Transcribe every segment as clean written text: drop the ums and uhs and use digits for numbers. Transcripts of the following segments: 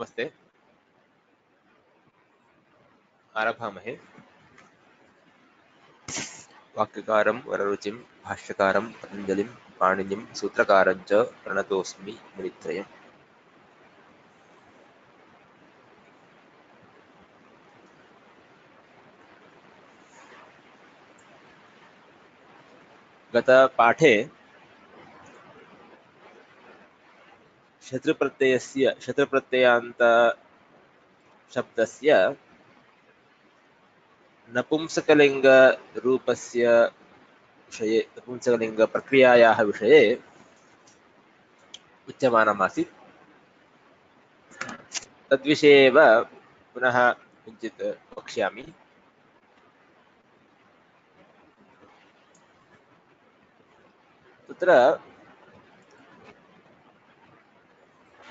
नमस्ते, आरभामहे वाक्यकारं वररुचिं भाष्यकारं पतञ्जलिं पाणिनिं सूत्रकारं च प्रणतोऽस्मि मुनित्रयम्। गतपाठे शत्रुप्रत्ययस्य शत्रुप्रत्ययान्त शब्दस्य नपुंसकलिंग रूपस्य विषये नपुंसकलिंग प्रक्रियायाः विषये उच्यमानमासीत्। तद्विषये एव पुनः किञ्चित् वक्ष्यामि। तत्र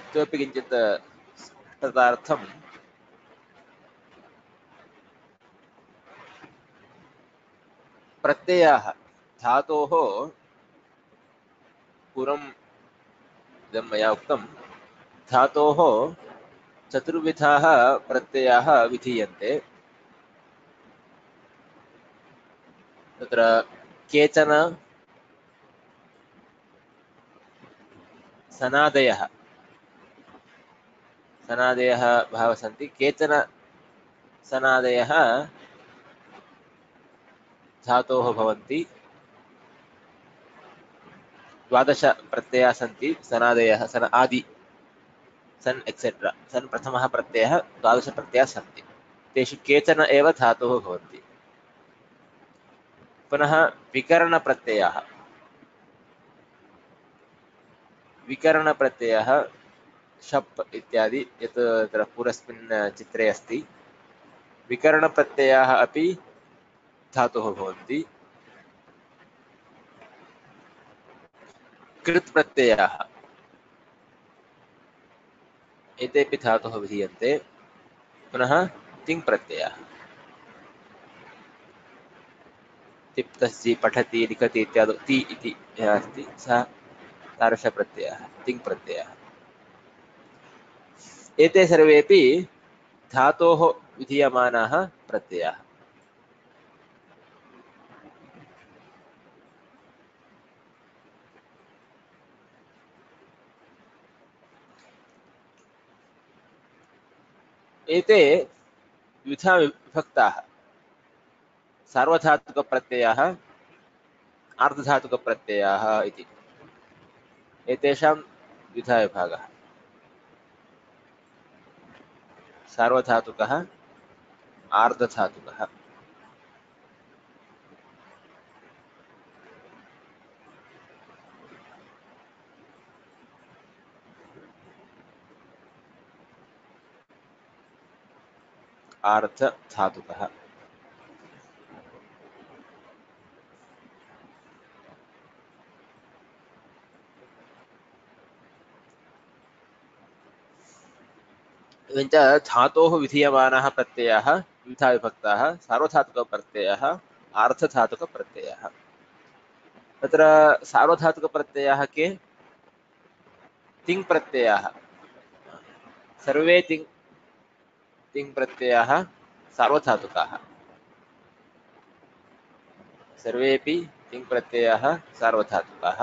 इतोपि किञ्चित् स्पष्टतार्थं प्रत्ययाः धातोः पूर्वम् इदं मया उक्तं, धातोः चतुर्विधाः प्रत्ययाः विधीयन्ते। तत्र केचन सनादयः सनादयः बहवः सन्ति। केचन सनादयः धातोः भवन्ति, द्वादश प्रत्ययाः सन्ति सनादयः। सन आदि, सन् एक्सेट्रा, सन् प्रथमः प्रत्ययः, द्वादश प्रत्ययाः सन्ति। तेषु केचन एव धातोः भवन्ति। पुनः विकरणप्रत्ययाः शप् इत्यादि यत् तत्र पूर्वस्मिन् चित्रे अस्ति, विकरणप्रत्ययाः अपि धातोः भवन्ति। कृत् प्रत्ययाः एतेऽपि धातोः विधीयन्ते। पुनः तिङ् प्रत्ययाः, तिप्तस्सि, पठति, लिखति इत्यादि, ति इति यः अस्ति सः तादृशप्रत्ययः, तिङ् प्रत्ययः। एते सर्वेपि धातोः विधीयमानाः प्रत्ययाः। एते द्विधा विभक्ताः, सार्वधातुकप्रत्ययाः, आर्धधातुकप्रत्ययाः इति। एतेषां द्विधा विभागः, सार्वधातुकः, आर्धधातुकः। आर्धधातुकः एवञ्च धातोः विधीयमानाः प्रत्ययाः द्विधा विभक्ताः, सार्वधातुकप्रत्ययः, आर्धधातुकप्रत्ययः। तत्र सार्वधातुकप्रत्ययाः के तिङ् प्रत्ययाः, सर्वे तिङ् प्रत्ययाः सार्वधातुकाः, सर्वेपि तिङ् प्रत्ययाः सार्वधातुकाः।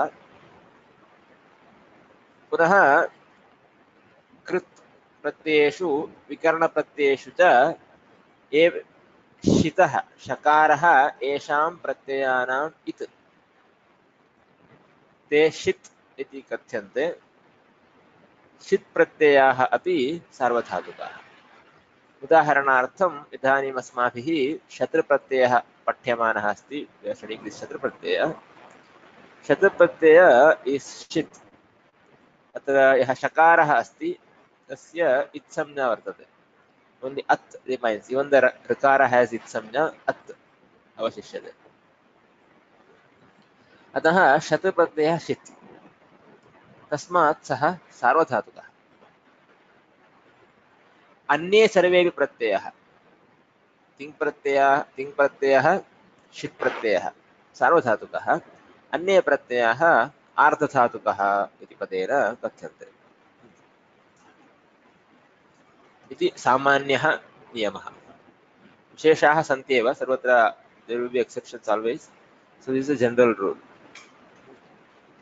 पुनः कृत् प्रत्ययेषु विकरणप्रत्ययेषु च एव षितः षकारः एषां प्रत्ययानाम् इत्, ते षित् इति कथ्यन्ते। षित् प्रत्ययाः अपि सार्वधातुकाः। उदाहरणार्थम् इदानीम् अस्माभिः शत्रुप्रत्ययः पठ्यमानः अस्ति, शत्रुप्रत्ययः। शत्रुप्रत्ययः इस् षित्, अत्र यः षकारः अस्ति तस्य इत्संज्ञा वर्तते। ओन्लि अत् रिमैन्स्, इवन् द ऋकार हेस् इत्संज्ञा, अत् अवशिष्यते। अतः शत्रुप्रत्ययः षित्, तस्मात् सः सार्वधातुकः। अन्ये सर्वेपि प्रत्ययाः, तिङ् प्रत्ययः, षित् प्रत्ययः, सार्वधातुकः। अन्ये प्रत्ययाः आर्धधातुकः इति पदेन कथ्यन्ते। इति सामान्यः नियमः। विशेषाः सन्ति एव, सर्वत्र there will be exceptions always, so this is a general rule.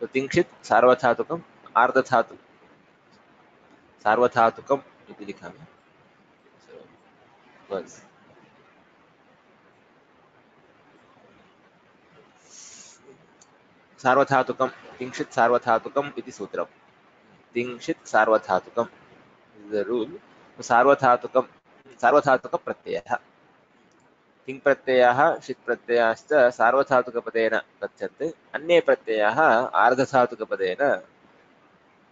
So तिंक्षित सार्वधातुकम् आर्धधातु सार्वधातुकम् इति लिखामि। So once सार्वधातुकम् तिंक्षित सार्वधातुकम् इति सूत्रम्, तिंक्षित सार्वधातुकम् is the rule. सार्वधातुकम् सार्वधातुक प्रत्ययः, तिङ् प्रत्ययः षित् प्रत्ययाश्च सार्वधातुकपदेन गच्छन्ते, अन्ये प्रत्ययाः आर्धधातुकपदेन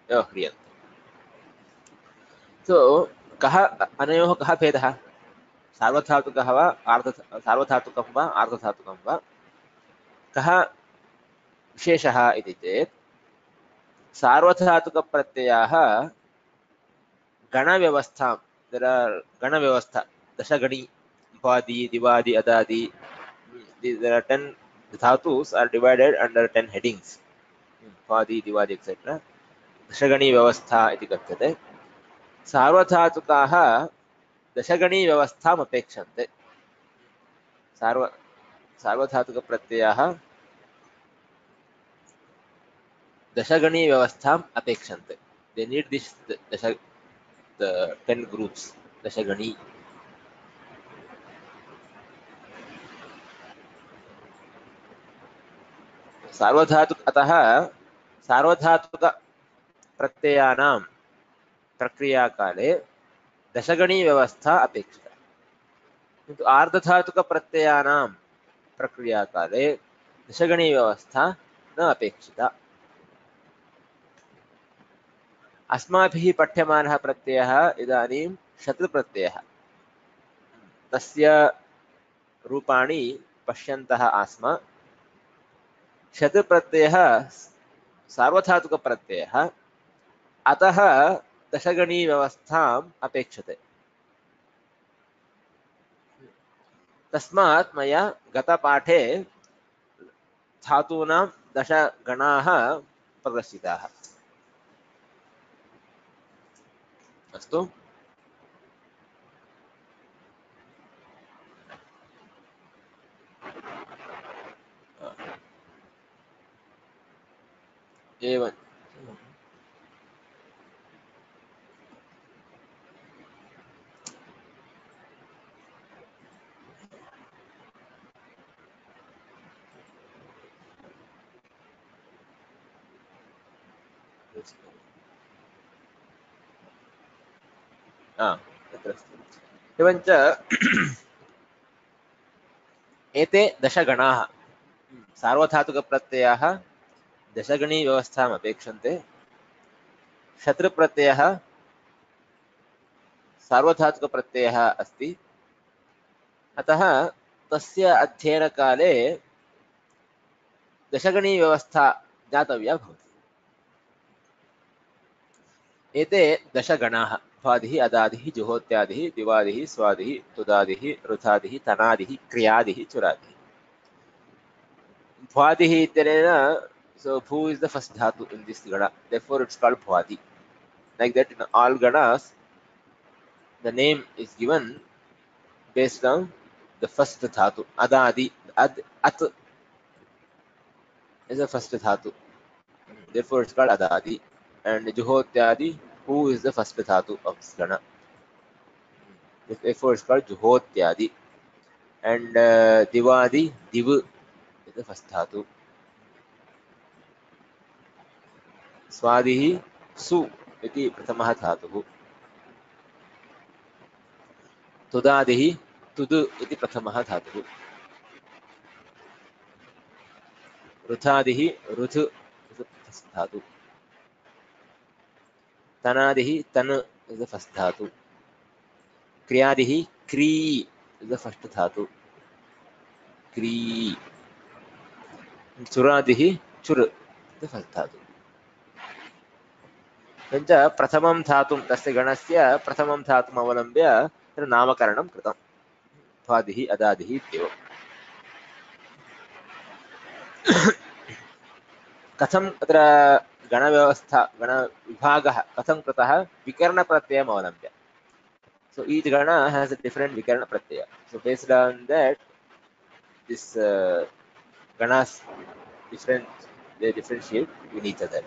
व्यवह्रियन्ते। सो कः अनयोः कः भेदः, सार्वधातुकः वा सार्वधातुकं वा आर्धधातुकं वा, कः विशेषः इति चेत् सार्वधातुकप्रत्ययाः गणव्यवस्थां, गणव्यवस्था दशगणी Padi, Divadi, Adadi. There are 10 dhatus are divided under 10 headings. Padi, Divadi, etc. Dashagani Vyavastha iti kathate. Sarvathatukaha Dashagani Vyavastham apekshante. Sarvathatuka Pratyaha Dashagani Vyavastham apekshante. They need this the 10 groups. Dashagani. सार्वधातुक अतः सार्वधातुक प्रत्ययानां प्रक्रिया काले दशगणी व्यवस्था अपेक्षिता, किंतु आर्धधातुक प्रत्ययानां प्रक्रिया काले दशगणी व्यवस्था न अपेक्षिता। अस्माभिः पठ्यमानः प्रत्ययः इदानीं शतप्रत्ययः, तस्य रूपाणि पश्यन्तः आस्म। शत प्रत्ययः सार्वधातुक प्रत्ययः, अतः दशगणी व्यवस्थाम् अपेक्षते। तस्मात् मया गतपाठे धातूनां दशगणाः प्रदर्शिताः। अस्तु, एवं एवञ्च एते दशगणाः सार्वधातुकप्रत्ययाः दशगणी व्यवस्था अपेक्षन्ते, शतप्रत्ययः सार्वधातुक प्रत्ययः अस्ति, अतः तस्य अध्ययन काले दशगणी व्यवस्था ज्ञातव्या भवति। एते दशगणाः भादिः अदादिः जुहोत्यादिः दिवादिः स्वादिः तुदादिः रुथादिः तनादिः क्रियादिः चुरादिः। भादिः इत्यनेन so bhu is the first dhatu in this gana, therefore it's called bhuvadi. Like that in all ganas the name is given based on the first dhatu. Adadi, at is the first dhatu, therefore it's called adadi. And juhotyadi, who is the first dhatu of this gana, therefore it's called juhotyadi. And divadi, div is the first dhatu. स्वादिः सु इति प्रथमः धातुः, तुदादिः तुद् इति प्रथमः धातुः, रुथादिः Ruth इति फस् धातु, तनादिः तन् इति फस् धातु, क्रियादिः क्री इति फस् धातु क्री, चुरादिः चुर् इति फस् धातु। तञ्च प्रथमं धातुं तस्य गणस्य प्रथमं धातुम् अवलम्ब्य तत्र नामकरणं कृतं, भादिः अदादिः इत्येव। कथं तत्र गणव्यवस्था गणविभागः कथं कृतः, विकरणप्रत्ययम् अवलम्ब्य। So each gana has a different vikarana pratyaya. So based on that, this ganas they differentiate in each other.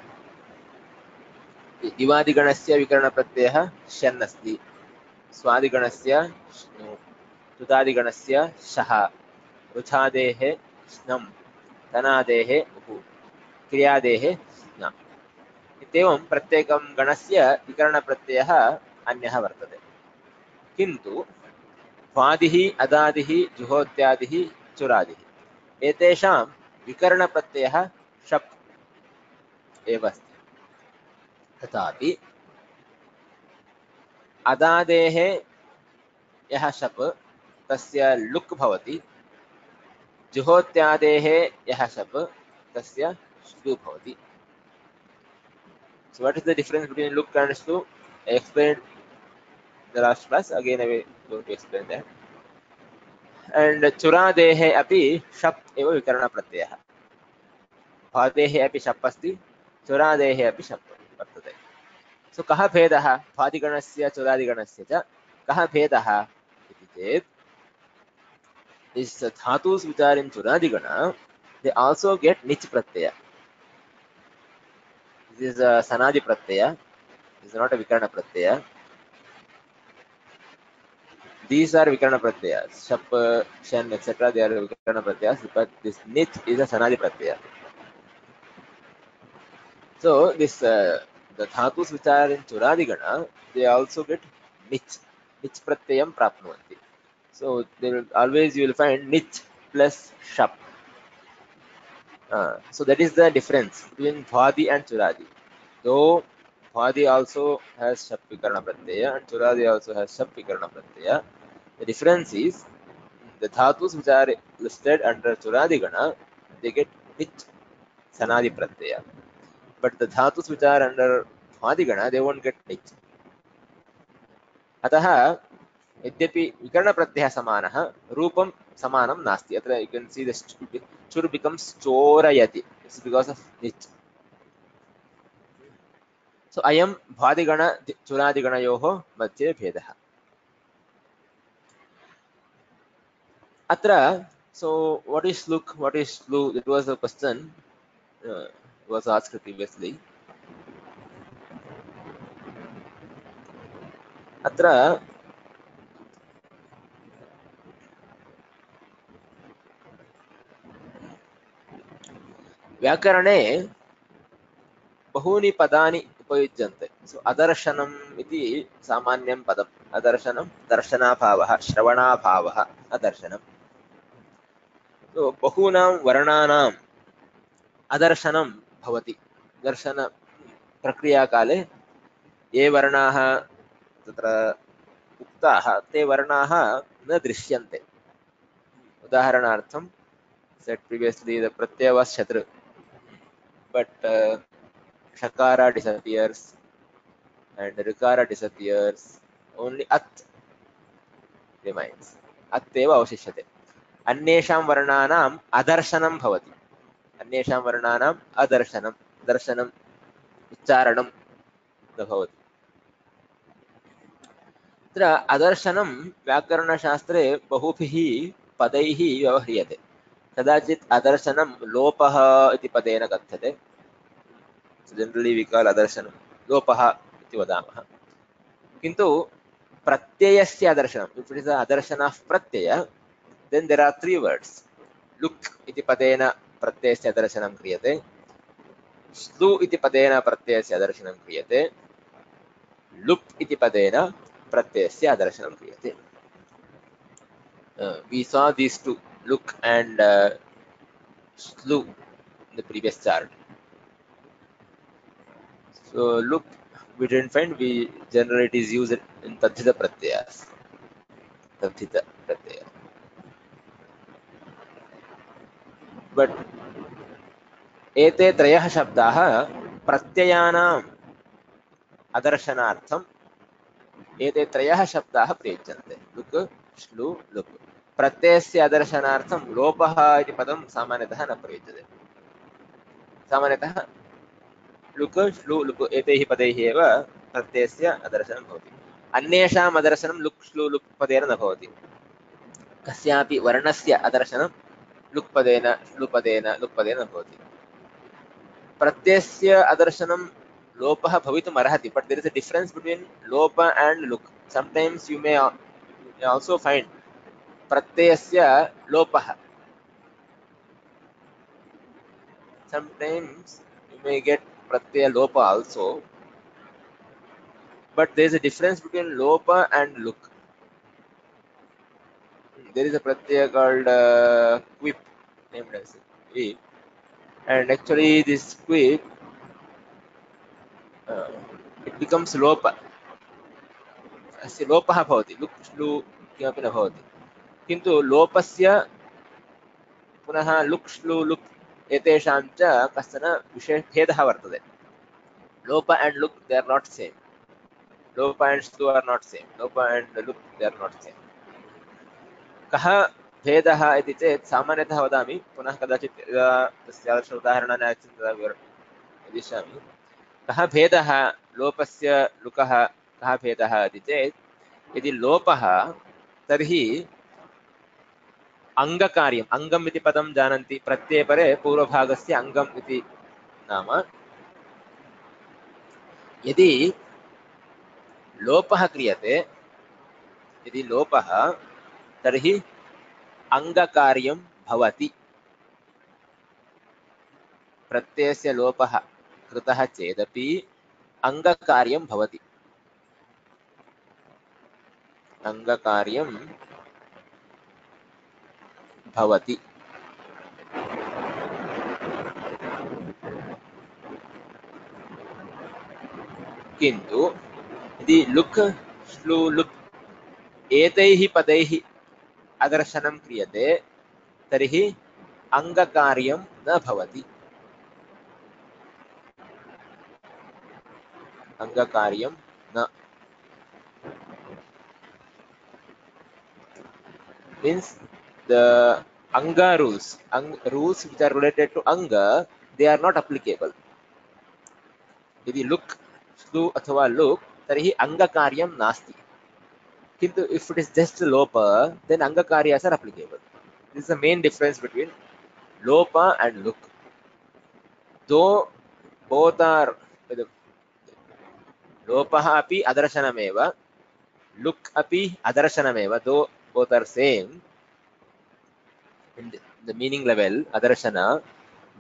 Ivadi ganasya vikarana pratyaya shan asti. Swadi ganasya shnu. Tudadi ganasya shaha. Ruchadehe snam. Tanadehe uhu. Kriyadehe snam. Itevam pratyekam ganasya vikarana pratyaya anyaha vartate. किंतु स्वादिहि अदादिहि जुहोत्यादिहि चुरादिहि एतेषां विकरण प्रत्ययः शप् एव अस्ति। तथापि अदादेः यः शप् तस्य लुक् भवति, जुहोत्यादेः यः शप् तस्य श्लु भवति। So what is the difference between लुक् एंड श्लु? I explained the last class, again I will go to explain that. And churadehe api shap eva vikarana pratyayah, bhadehe api shap asti, churadehe api shap vartate. So kaha bhedaha bhadiganasya churadiganasya cha kaha bhedaha iti chet, is dhatus vicharim churadigana, they also get nich pratyaya. This is a sanadi pratyaya, this is not a vikarana pratyaya. These are vikarana pratyayas, shap, shan, etc. They are vikarana pratyayas, but this nich is a sanadi pratyaya. So this the dhatus which are in churadigana, they also get nich, nich pratyayam prapnuvanti. So they will always, you will find nich plus shap. So that is the difference between bhadi and churadi. Though bhadi also has shap vikarana pratyaya and churadi also has shap vikarana pratyaya. The difference is the dhatus which are listed under churadi gana, they get nich sanadi pratyaya, but the dhatus which are under bhadi gana, they won't get nich. Atah yadyapi vikarana pratyaya samanah, roopam samanam nasti. Atra you can see the chur becomes chorayati. It's because of nich. So ayam bhadigana churadiganayoho madhye bhedah atra. So what is look, what is shlu? It was a question was asked previously. Atra व्याकरणे बहूनि पदानि उपयुज्यन्ते। सो अदर्शनम् इति सामान्यं पदम्, अदर्शनं दर्शनाभावः, श्रवणाभावः अदर्शनम्। सो बहूनां वर्णानाम् अदर्शनं भवति। दर्शनप्रक्रियाकाले ये वर्णाः तत्र उक्ताः ते वर्णाः न दृश्यन्ते। उदाहरणार्थं सेट् प्रीवियस्लि द प्रत्यय वास् शत्रु, but shakara disappears and rikara disappears, only at remains. Ateva avashishyate. Annesham varnanam adarshanam bhavati. Annesham varnanam adarshanam, darshanam uccharanam na bhavati. Atra adarshanam vyakarana shastre bahubhi padaihi vyavahriyate. Kadachit adarshanam lopaha iti padena kathyate. So generally we call adarshana lopaha iti vadamaha. Kintu pratyayasya adarshana, if it is the adarshana of pratyaya, then there are three words. Luk iti padena pratyayasya adarshana kriyate, shlu iti padena pratyayasya adarshana kriyate, lup iti padena pratyayasya adarshana kriyate. We saw these two, luk and shlu, in the previous chart. So look, we didn't find, we generally it is used in tadhita pratyayas. Tadhita pratyaya. But ete trayah shabdaha pratyayanam adarshanartham, ete trayah shabdaha priyajyante. Look, shlu, look. Pratyayasya adarshanartham lopaha iti padam samanatah na priyajyate. Samanatah लुक श्लू लुक एतैः पदैः एव प्रत्ययस्य अदर्शनं भवति। अन्येषाम् अदर्शनं लुक्ष्लु लुक्पदेन न भवति। कस्यापि वर्णस्य अदर्शनं लुक्पदेन श्लुपदेन लुक्पदेन न भवति। प्रत्ययस्य अदर्शनं लोपः भवितुम् अर्हति, but there is a difference between लोपा एंड लुक्। Sometimes you may also find प्रत्ययस्य लोपः, sometimes you may get pratyaya lopa also, but there is a difference between lopa and luk. There is a pratyaya called quip, named as quip, and actually this quip it becomes lopa. Asya lopaha bhavati, luk shlu kimapi na bhavati, kintu lopasya punaha luk shlu luk एतेषां च कश्चन विशेष भेदः वर्तते। लोप and लुक they are not same, लोप and श्लू are not same, लोप एंड लुक दे आर नॉट सेम। कः भेदः इति चेत् सामान्यतः वदामि, पुनः कदाचित् तस्य उदाहरणानि आगच्छन्ति तदा वदिष्यामि। कः भेदः लोपस्य लुकः, कः भेदः इति चेत् यदि लोपः तर्हि अंगकार्यम्, अंगम् इति पदं जानन्ति, प्रत्ययपरे पूर्वभागस्य अंगम् इति नाम। यदि लोपः क्रियते, यदि लोपः तर्हि अंगकार्यं भवति। प्रत्ययस्य लोपः कृतः चेदपि अंगकार्यं भवति, अंगकार्यं भवति। किन्तु यदि लुक् श्लू लुक् एतैः पदैः अदर्शनं क्रियते तर्हि अङ्गकार्यं न भवति, अङ्गकार्यं न। Means the anga rules, rules which are related to anga, they are not applicable. If you look through athava look tarhi anga karyam nasti, kintu if it is just lopa then anga karyas are applicable. This is the main difference between lopa and look, though both are lopah api adarsanameva, look api adarsanameva, though both are same in the meaning level adarshana,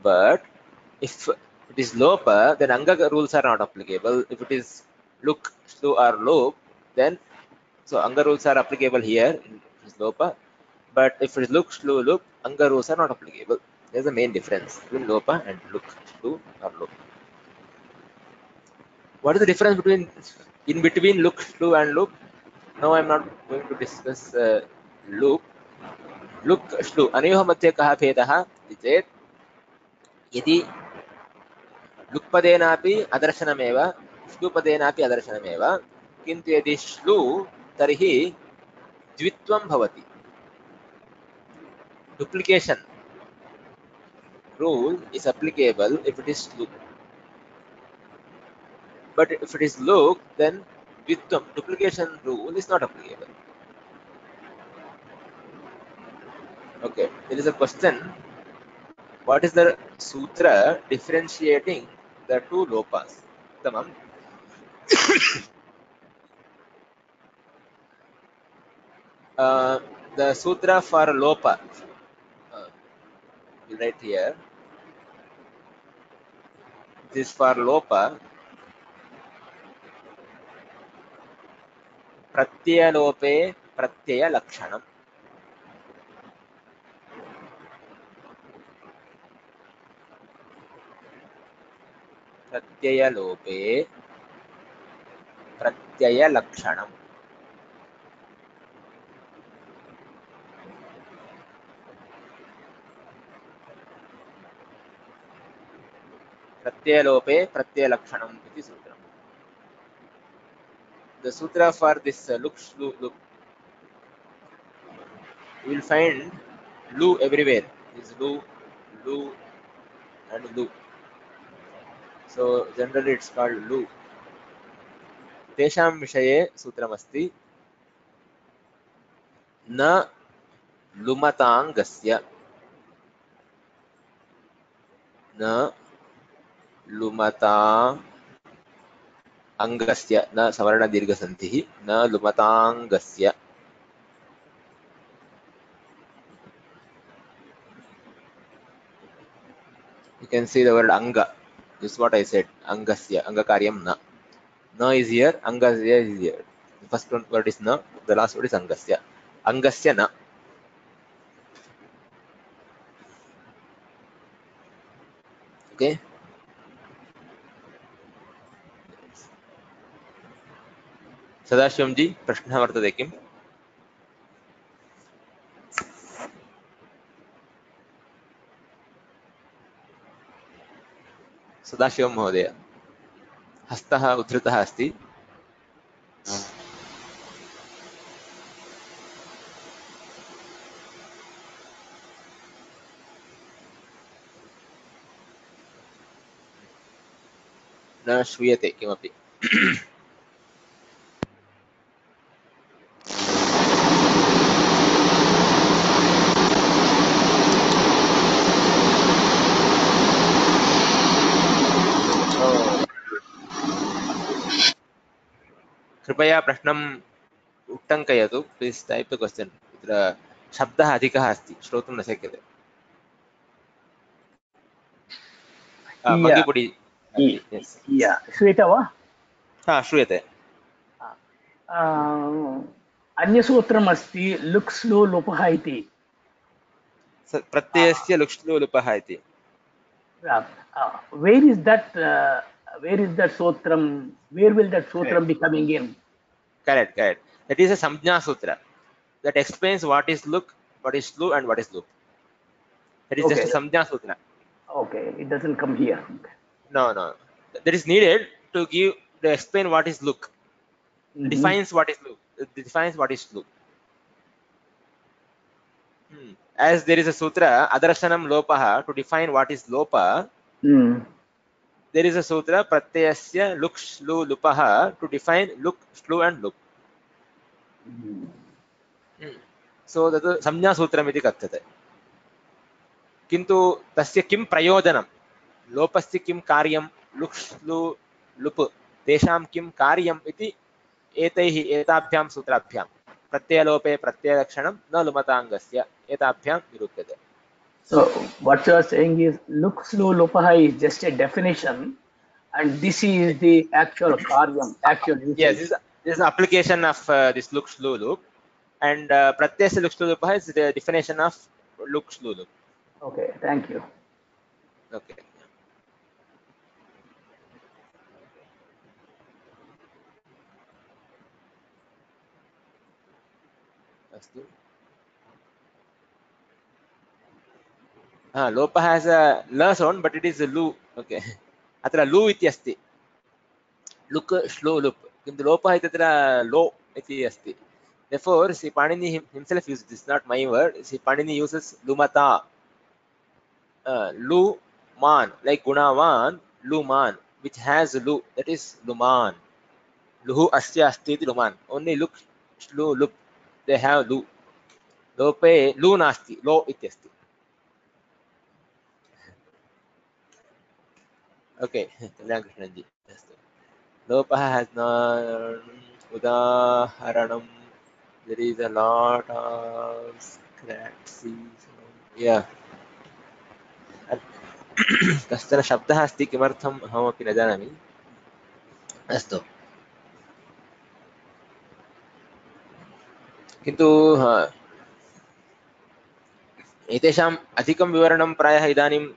but if it is lopa then anga rules are not applicable. If it is luk shlu or lop, then so anga rules are applicable here in lopa, but if it is luk shlu lop, anga rules are not applicable. There is a main difference between lopa and luk shlu or lop. What is the difference between in between luk shlu and lop? Now I am not going to discuss lop. लुक् श्लु अनयोः मध्ये कः भेदः इति चेत् यदि लुक्पदेनापि अदर्शनमेव श्लुपदेनापि अदर्शनमेव, किन्तु यदि श्लु तर्हि द्वित्वं भवति, duplication rule is applicable if it is श्लु, बट इफ इट इज लुक् देन द्वित्वं duplication rule is not applicable. Okay, there is a question, what is the sutra differentiating the two lopas? Tamam. The sutra for lopa, we'll write here. This for lopa, pratyaya lope pratyaya lakshanam. प्रत्यय लोपे प्रत्यय लक्षणम्। प्रत्यय लोपे प्रत्यय लक्षणम् इति सूत्रम्। The sutra for this look you will find lu everywhere. Is lu, lu and lu. So generally it's called lu. तेषां विषये सूत्रमस्ति न लुमताङ्गस्य न लुमताङ्गस्य न सवर्णदीर्घसन्धिः न लुमताङ्गस्य you can see the word anga. This is what I said. Angasya, anga karyam na. Na is here, angasya is here. The first word is na, the last word is angasya. Angasya na. Okay. Sadashivam ji, prashna vartate kim? Sadashiv महोदय हस्तः उद्धृतः अस्ति न श्रूयते किमपि कृपया प्रश्नम् उट्टङ्कयतु प्लीज टाइप द क्वेश्चन तत्र शब्दः अधिकः अस्ति श्रोतुं न शक्यते मगिपुडी या श्रूयते वा हा श्रूयते अन्यसूत्रम् अस्ति लुक्स् लो लोपः इति प्रत्ययस्य लुक्स् लो लोपः इति where is that sotram where will that sotram be coming in correct that is a samjna sutra that explains what is look what is lu and what is loop that is okay. Just a samjna sutra okay it doesn't come here no that is needed to give to explain what is look defines what is look defines what is look as there is a sutra adarsanam lopaha to define what is lopa There is a sutra pratyasya luk shlu lupaha to define luk shlu and lup. So that samjna sutram iti kathate. Kintu tasya kim prayojanam lopasya kim karyam luk shlu lup tesham kim karyam iti etaihi etabhyam sutrabhyam pratyalope pratyakshanam na lumatangasya etabhyam nirukyate. So what you are saying is looks low lopaha is just a definition and this is the actual karyam actual usage. Yes this is application of this looks low loop and pratyasya looks low lopaha is the definition of looks low loop. Okay thank you. Okay astu Lopa has a la sound but it is a lu okay atra lu iti asti look slow loop kintu lopa iti atra lo iti asti therefore see Pāṇini himself uses this not my word see Pāṇini uses lumata lu man like gunavan lu man which has lu that is luman luhu asya asti iti luman only look slow loop they have lu lope lu nasti lo iti asti Okay, Kalyan Krishnan ji. Lopa has no udaharanam. There is a lot of scratchy. Yeah. Kastana shabda asti kimartham aham api na janami. Astu. Kintu ha. Etesham adhikam vivaranam prayah idanim.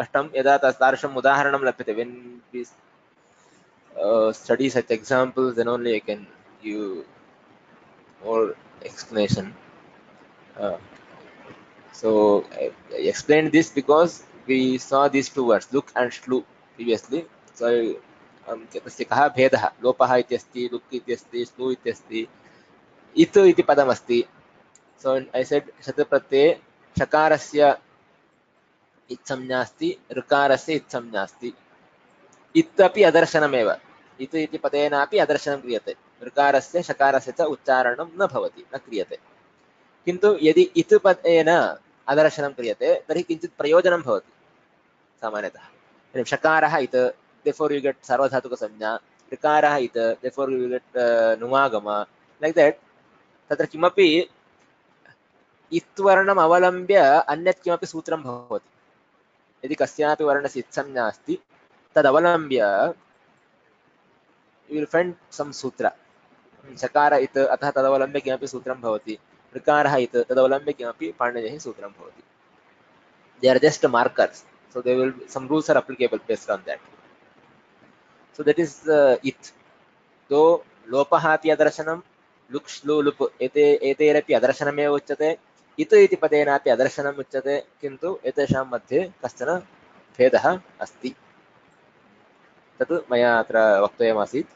Custom yada tasarsham udaharanam lapyate when we study such examples then only I can give more explanation so I explained this because we saw these two words look and shlu previously so tasya kaha bhedah lopaha iti asti luk iti asti shlu iti asti itu iti padam asti so I said shataprate shakarasya इत्संज्ञा अस्ति ऋकारस्य इत्संज्ञा अस्ति इत्यपि अदर्शनमेव इति पदेनापि अदर्शनं क्रियते। ऋकारस्य शकारस्य च उच्चारणं न भवति, न क्रियते। किन्तु यदि इत् पदेन अदर्शनं क्रियते तर्हि किञ्चित् प्रयोजनं भवति सामान्यतः। शकारः इत्, देयरफॉर यू गेट सार्वधातुकसंज्ञा। ऋकारः इत्, देयरफॉर यू गेट नुमागम, लाइक दैट। तत्र किमपि इत्वर्णम् अवलम्ब्य अन्यत् किमपि सूत्रं भवति। यदि कस्यापि वर्णस्य इत्संज्ञा अस्ति तदवलम्ब्य you will find some sutra, शकार इत, अतः तदवलम्ब्य किमपि सूत्रं भवति। ऋकारः इत, तदवलम्ब्य किमपि पाणिनेः सूत्रं भवति। They are just markers, so they will, some rules are applicable based on that. So that is it. Though लोपः अपि अदर्शनं, लुक्ष् लुलुप् एतैरपि अदर्शनमेव उच्यते। इत इति पदेनापि अदर्शनम् उच्यते, किन्तु एतेषां मध्ये कश्चन भेदः अस्ति। तत् मया अत्र वक्तव्यमासीत्।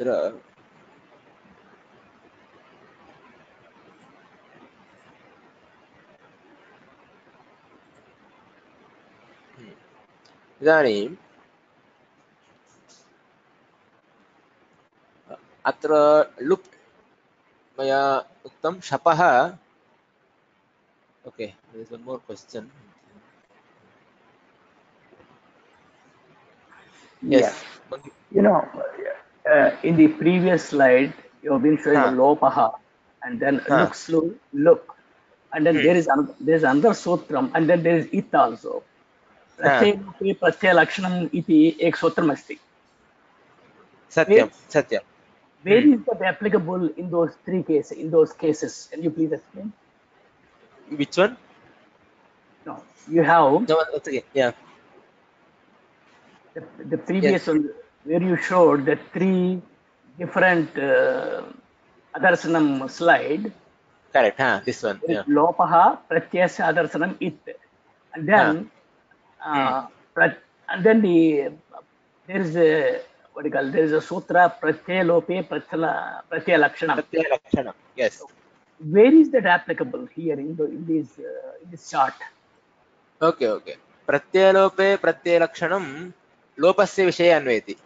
अत्र इदानीम् अत्र लुप् मया उक्तं, शपः। Okay, there is one more question. Yes, you know, in the previous slide you have been showing Lopaha and then look, and then there is another sotram, and then there is it also. प्रत्यये प्रत्यय लक्षणम् इति एक सूत्रम् अस्ति। सत्यं सत्यं। Where is that applicable in those three cases? In those cases, can you please explain? Which one? No, you have. No, that's okay. Yeah. The previous one where you showed the three different adarsanam slide. Correct. Huh? This one. Yeah. Lopaha, pratyayasya adarsanam it, and then. And then there is a, what do you call, there is a sutra, pratyaya lope pratyaya lakshanam. Pratyaya lakshanam. Yes. So where is that applicable here in this chart? Okay, okay. Pratyaya lope pratyaya lakshanam lopasya visaye anvayati.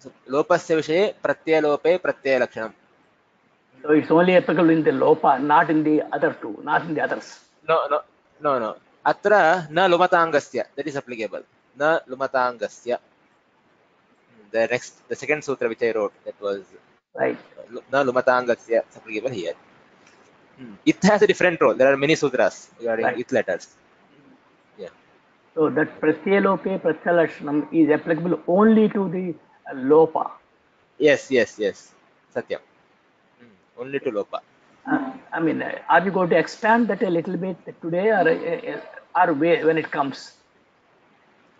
So lopasya visaye pratyaya lope pratyaya lakshanam. So it's only applicable in the lopa, not in the other two, not in the others. No, no. No, no. Atra na lumatangasya. That is applicable. Na lumatangasya. The next, the second sutra which I wrote, that was right. Na lumatangasya is applicable here. It has a different role. There are many sutras regarding it letters. Yeah. So that pratyalope pratyalashanam is applicable only to the lopa. Yes, yes, yes. Satyam. Only to lopa. I mean, are you going to expand that a little bit today, or when it comes?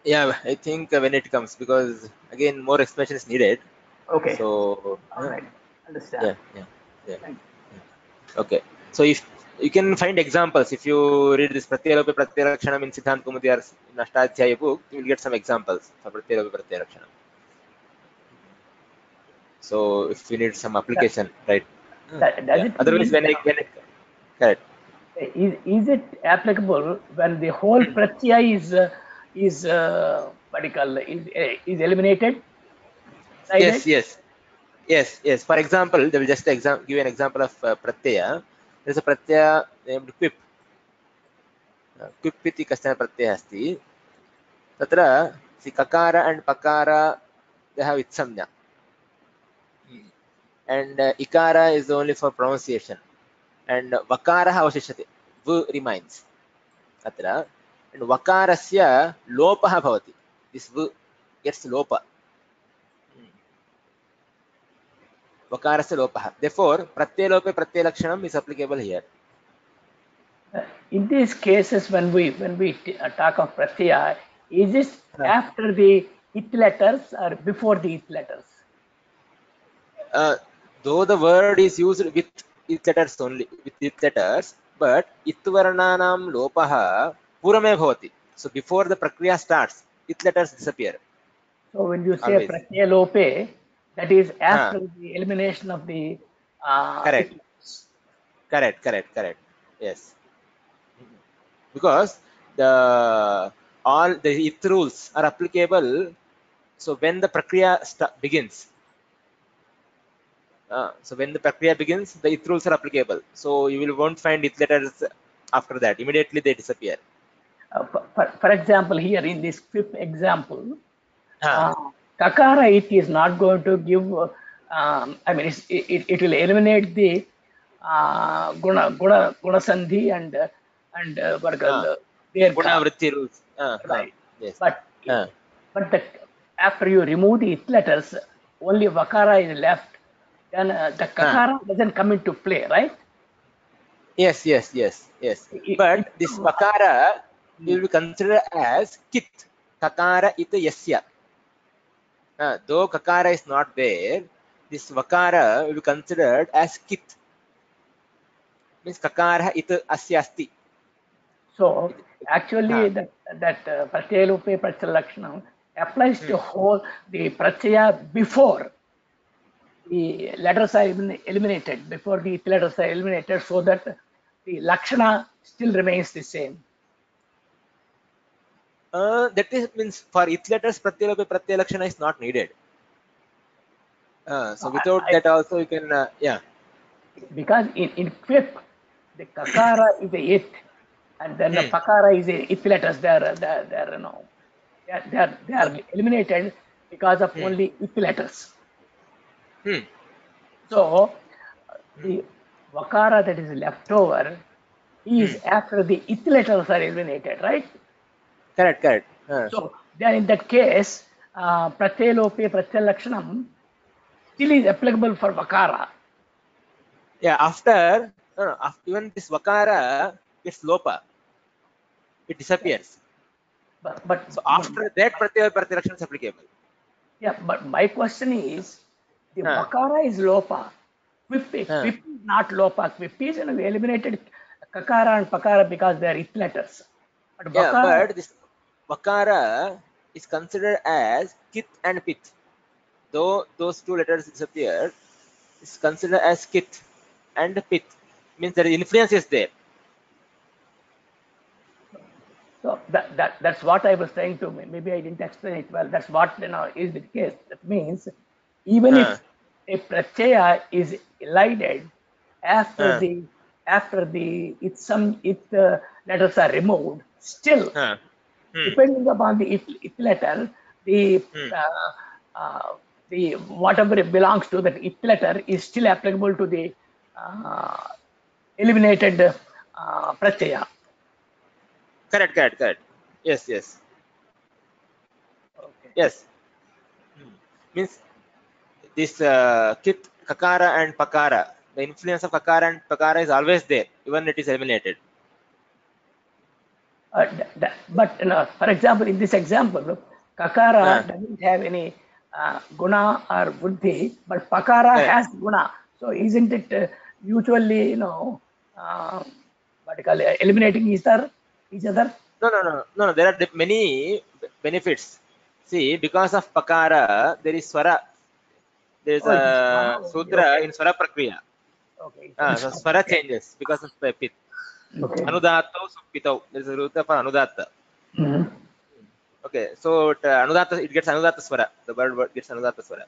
Yeah, I think when it comes, because again more expansion is needed. Okay. So all right, understand. Yeah. Okay. So if you can find examples, if you read this pratyalope pratyaya lakshanam in Siddhaṅta Kaumudī or in Ashtadhyayi book, you will get some examples for pratyalope pratyaya lakshanam. So if you need some application, right? Otherwise, when it correct, is it applicable when the whole pratyaya is eliminated? Sided? Yes. For example, they will just give an example of pratyaya. There is a pratyaya named quip. Quip iti kashana pratyaya asti. Tatra si kakara and pakara, they have itsamnya. And ikara is only for pronunciation, and vakara avashishati, v remains atra, and vakarasya lopah bhavati, this v gets lopa, vakarasya lopah. Therefore pratyaya lope pratyaya lakshanam is applicable here. In these cases, when we talk of pratyaya, is it after the it letters or before the it letters? though the word is used with its letters only, with its letters, but it varnanam lopaha purame bhavati. So before the prakriya starts, its letters disappear. So when you say prakriya lope, that is after the elimination of the correct letters. correct yes, because the all the it rules are applicable. So when the prakriya begins, the it rules are applicable. So you will won't find it letters after that. Immediately they disappear. For example, here in this fifth example, kakara it is not going to give. I mean, it will eliminate the guna sandhi and varga. Guna vritti rules. Right. Yes. But the after you remove the letters, only vakara is left. Then the kakara doesn't come into play, right? Yes. But this vakara will be considered as kit. Kakara ita yasya. Though kakara is not there, this vakara will be considered as kit. Means kakara ita asyasti. So actually, that pratyaya lope pratyaya lakshanam applies to whole the pratyaya before the letters are eliminated, so that the lakshana still remains the same. That is means for it letters pratyaya lope pratyaya lakshana is not needed. So without that also you can because in fifth the kakara is the it, and then the pakara is the it letters. They are no, they are eliminated because of only it letters. So the vakara that is left over is after the it letters are eliminated, right? Correct. So then in that case, pratyaya lope pratyaya lakshanam still is applicable for vakara. After even this vakara gets lopa, it disappears. But so after that, pratyaya pratyaya lakshanam is applicable. But my question is, the vakara is lopa. Kvip is not lopa. Kvip is we eliminated kakara and pakara because they are it letters. But vakara, but this vakara is considered as kit and pit. Though those two letters disappeared, it's considered as kit and pit. Means the influence is there. So that's what I was trying to. Maybe I didn't explain it well. That's what is the case. That means, even if a pratyaya is elided after the letters are removed, still depending upon the it letter, the whatever it belongs to that it letter is still applicable to the eliminated pratyaya. Correct. Yes. Okay. Yes. Means this kit, kakara and pakara, the influence of kakara and pakara is always there, even it is eliminated. For example, in this example, kakara doesn't have any guna or buddhi, but pakara has guna. So isn't it usually eliminating each other? No. There are many benefits. See, because of pakara, there is swara. There is a sutra in swara prakriya. So swara changes because of pit. Anudatta supitau. There is a ruta for anudatta. So anudatta, it gets anudatta swara. The word gets anudatta swara.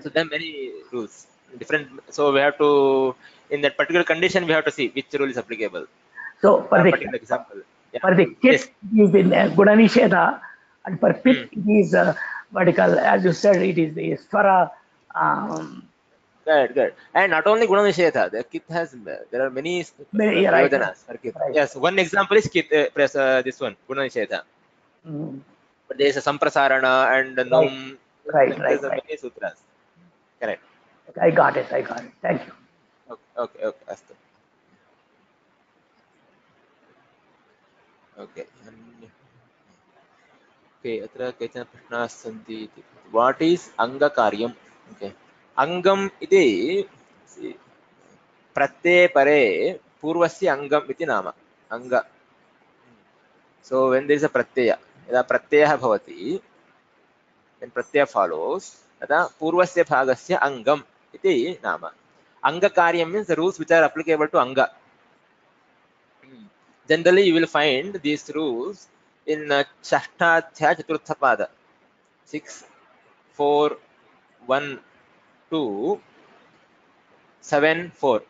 So there are many rules, different. So we have to, in that particular condition, we have to see which rule is applicable. So for the example, for the kit is in gunanisheda, and for pit it is vertical. As you said, it is the swara. Good. And not only gunanisheda, the kit has there are many yojanas for kit. Yes, one example is kit. This one gunanisheda. But there is a samprasarana and nom. Right. There are many sutras. Correct. Okay, I got it. Thank you. Okay. Astu. Atra kachana prashna santi. What is anga karyam? अंगम इति प्रत्यय परे पूर्वस्य अंगम इति नाम अंग. So when there is a pratyaya, यदा प्रत्ययः भवति, then pratyaya follows, तदा पूर्वस्य भागस्य अंगम इति नाम. Anga karyam means the rules which are applicable to anga. Generally you will find these rules in Shashtaadhyaya Chaturtha Pada 6, 4, 1, 2, 7, 4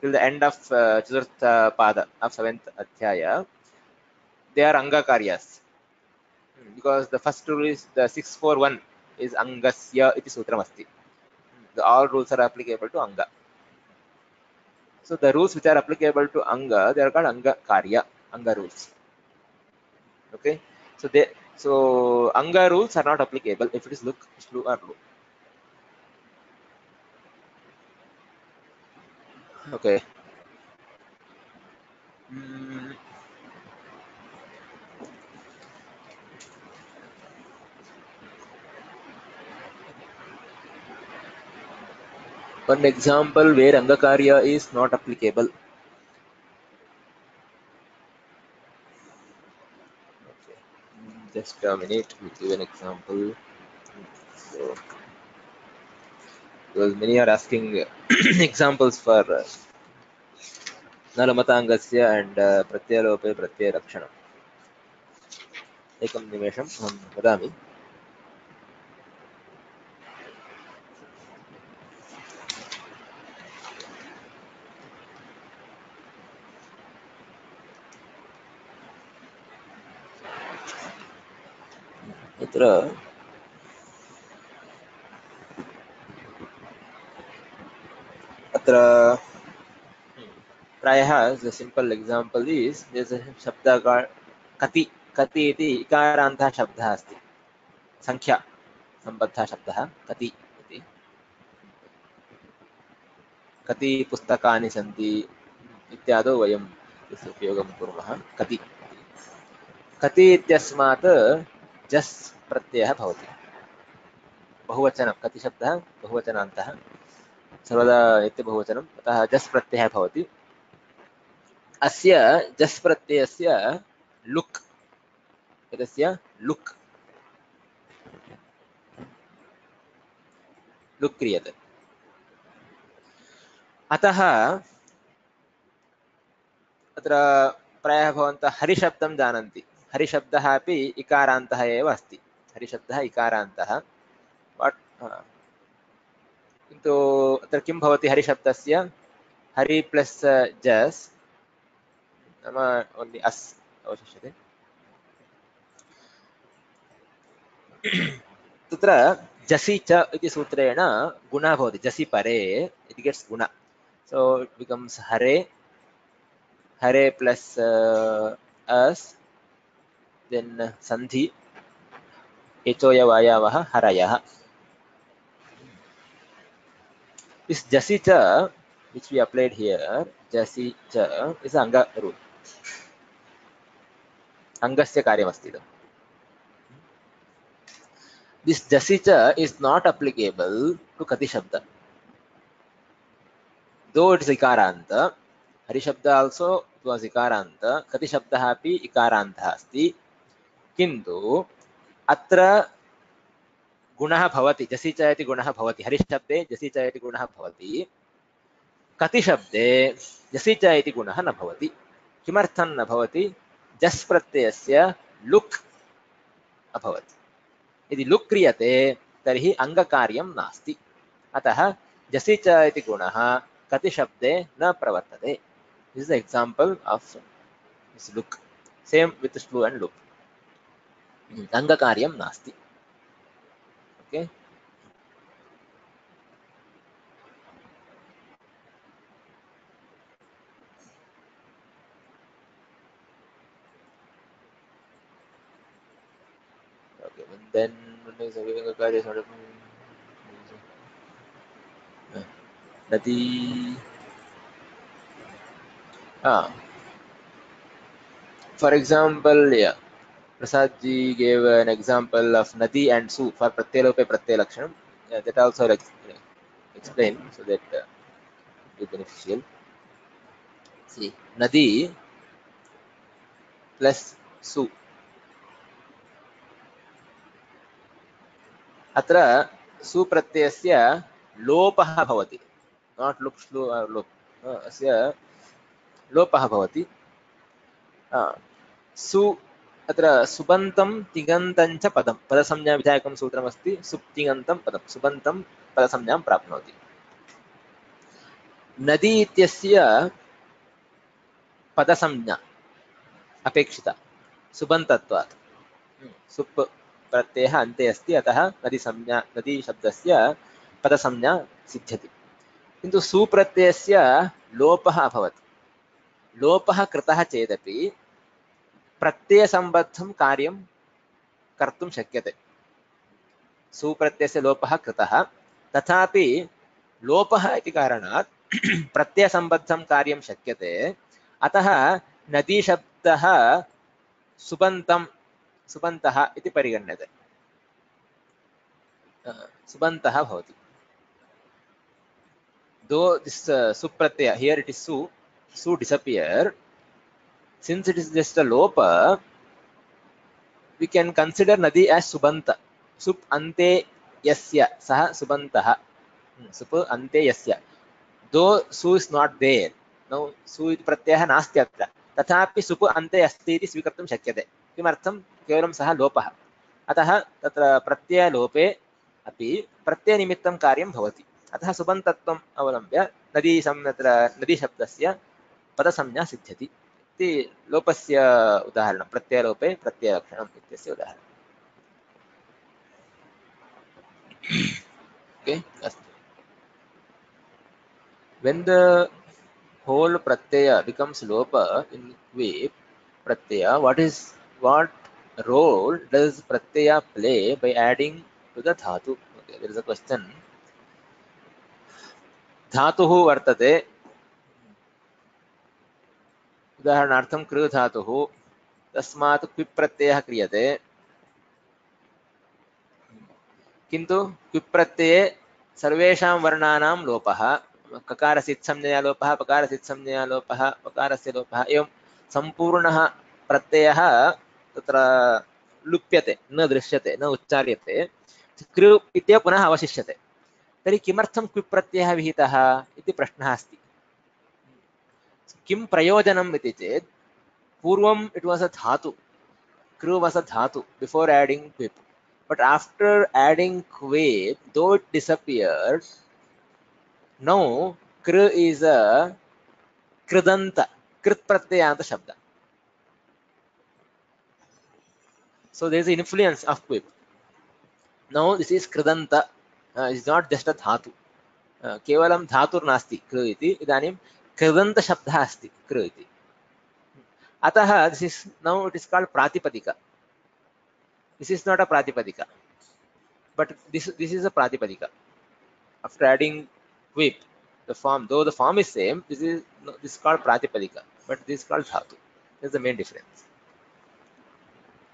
till the end of Chaturtha Pada of 7th Adhyaya. They are anga karyas because the first rule is the 6, 4, 1 is angasya iti sutram asti. The all rules are applicable to anga. So the rules which are applicable to anga, they are called anga karya, anga rules. Okay, so they, so anga rules are not applicable if it is look, shlu or lu. Okay. One example where angakarya is not applicable. Okay. Just terminate with give an example. So, because many are asking examples for nalamatangasya and pratyalope pratyaya rakshanam. Ekam nimesham aham vadami. Atra Prayah, the simple example is there is a shabda called kati. Kati iti ikarantha shabda asti. Sankhya sambaddha shabda kati iti. Kati pustakani santi ityado vayam upyogam kurmah kati. Kati ityasmat just pratyayah bhavati. Bahuvachanam kati shabdah bahuvachanantah sarvada nitya bahuvachanam atah just pratyayah bhavati. Asya just pratyayasya look edasya look look kriyate. Atah atra prayah bhavanta hari shabdam jananti. Hari shabdah api ikarantah eva asti. Hari shabdah ikarantah. But into atra kim bhavati hari shabdasya hari plus jas nama only as avashyate. Tatra jasi cha iti sutrena guna bhavati. Jasi pare it gets guna. So it becomes hare. Hare plus as then sandhi echoya vayavaha harayah. This jasicha which we applied here, jasicha is anga rule. Angasya karyam asti. This jasicha is not applicable to kati shabda. Though it is ikaranta, hari shabda also it was ikaranta, kati shabda api ikaranta asti. किन्तु अत्र गुणः भवति जसि चायति गुणः भवति हरि शब्दे जसि चायति गुणः भवति कति शब्दे जसि चायति गुणः न भवति. किमर्थं न भवति? जस् प्रत्ययस्य लुक् अभवत्. यदि लुक् क्रियते तर्हि अङ्गकार्यं नास्ति. अतः जसि चायति गुणः कति शब्दे न प्रवर्तते. This is the example of this लुक्. सेम विथ श्लू एंड लुक्. Anga karyam nasti. Okay. Okay. And then is giving a karya sort of nati. For example, yeah. Prasad ji gave an example of nadi and su for pratyalope pratyalakshanam. that also explained so that it will be beneficial. See, Nadi plus Su. Atra Su pratyasya lopaha bhavati. Not loop, slow, loop. Asya lopaha bhavati. Su अत्र सुबन्तं तिङन्तं च पदं पदसंज्ञा विधायकं सूत्रमस्ति सुप्तिङन्तं पदं सुबन्तं पदसंज्ञां प्राप्नोति नदी इत्यस्य पदसंज्ञा अपेक्षिता सुबन्तत्वात् सुप् प्रत्ययः अन्ते अस्ति अतः नदी संज्ञा नदी शब्दस्य पदसंज्ञा सिद्ध्यति किन्तु सुप्रत्ययस्य लोपः अभवत् लोपः कृतः चेदपि प्रत्यय संबद्धं कार्यं कर्तुं शक्यते सुप्रत्ययस्य लोपः कृतः तथापि लोपः इति कारणात् प्रत्यय संबद्धं कार्यं शक्यते अतः नदी शब्दः सुबन्तं सुबन्तः इति परिगण्यते सुबन्तः भवति दो दिस् सुप्रत्यय हियर इट इज सु सु disappear. Since it is just a lopa, we can consider nadi as subanta. Sup ante yasya saha subantaha. Sup ante yasya. Though su is not there. Now su iti pratyaha nasti atra. Tathapi sup ante yasti iti svikartum shakyate. Kimartham kevalam saha lopaha. Ataha tatra pratyaya lope api pratyaya nimittam karyam bhavati. Ataha subantatvam avalambya nadi samnatra nadi shabdasya padasamnya siddhyati. लोपस्य उदाहरणं प्रत्ययलोपे प्रत्ययलक्षणम् इत्यस्य उदाहरणम् okay अस्तु when the whole pratyaya becomes lopa in with pratyaya what role does pratyaya play by adding to the dhatu okay there is a question धातुः वर्तते उदाहरणार्थं कृ धातुः तस्मात् क्विप् प्रत्ययः क्रियते किन्तु क्विप् प्रत्यये सर्वेषां वर्णानां लोपः ककारसित् संज्ञया लोपः पकारसित् संज्ञया लोपः पकारस्य लोपः एवं सम्पूर्णः प्रत्ययः तत्र लुप्यते न दृश्यते न उच्चार्यते कृ इत्येव पुनः अवशिष्यते तर्हि किमर्थं क्विप् प्रत्ययः विहितः इति प्रश्नः अस्ति किं प्रयोजनम् इति चेत् पूर्वम् इट वाज अ धातु कृ वाज अ धातु बिफोर एडिंग क्विप् बट आफ्टर एडिंग क्विप् दो इट डिसअपियर्ड नौ कृ इज अ कृदन्त कृत् प्रत्ययान्त शब्द so there is influence of क्विप् नौ दिस इज कृदन्त इज नॉट जस्ट अ धातु केवलं धातुर्नास्ति कृ इति इदानीं कृदन्त शब्दः अस्ति कृ इति अतः this is now it is called प्रातिपदिका दिस् इस् नाट् अ प्रातिपदिका बट दिस् इस् अ प्रातिपदिका आफ्टर एडिंग क्विप् the form though the form is same this is called प्रातिपदिका बट दिस् इस् काल्ड धातु this is the main difference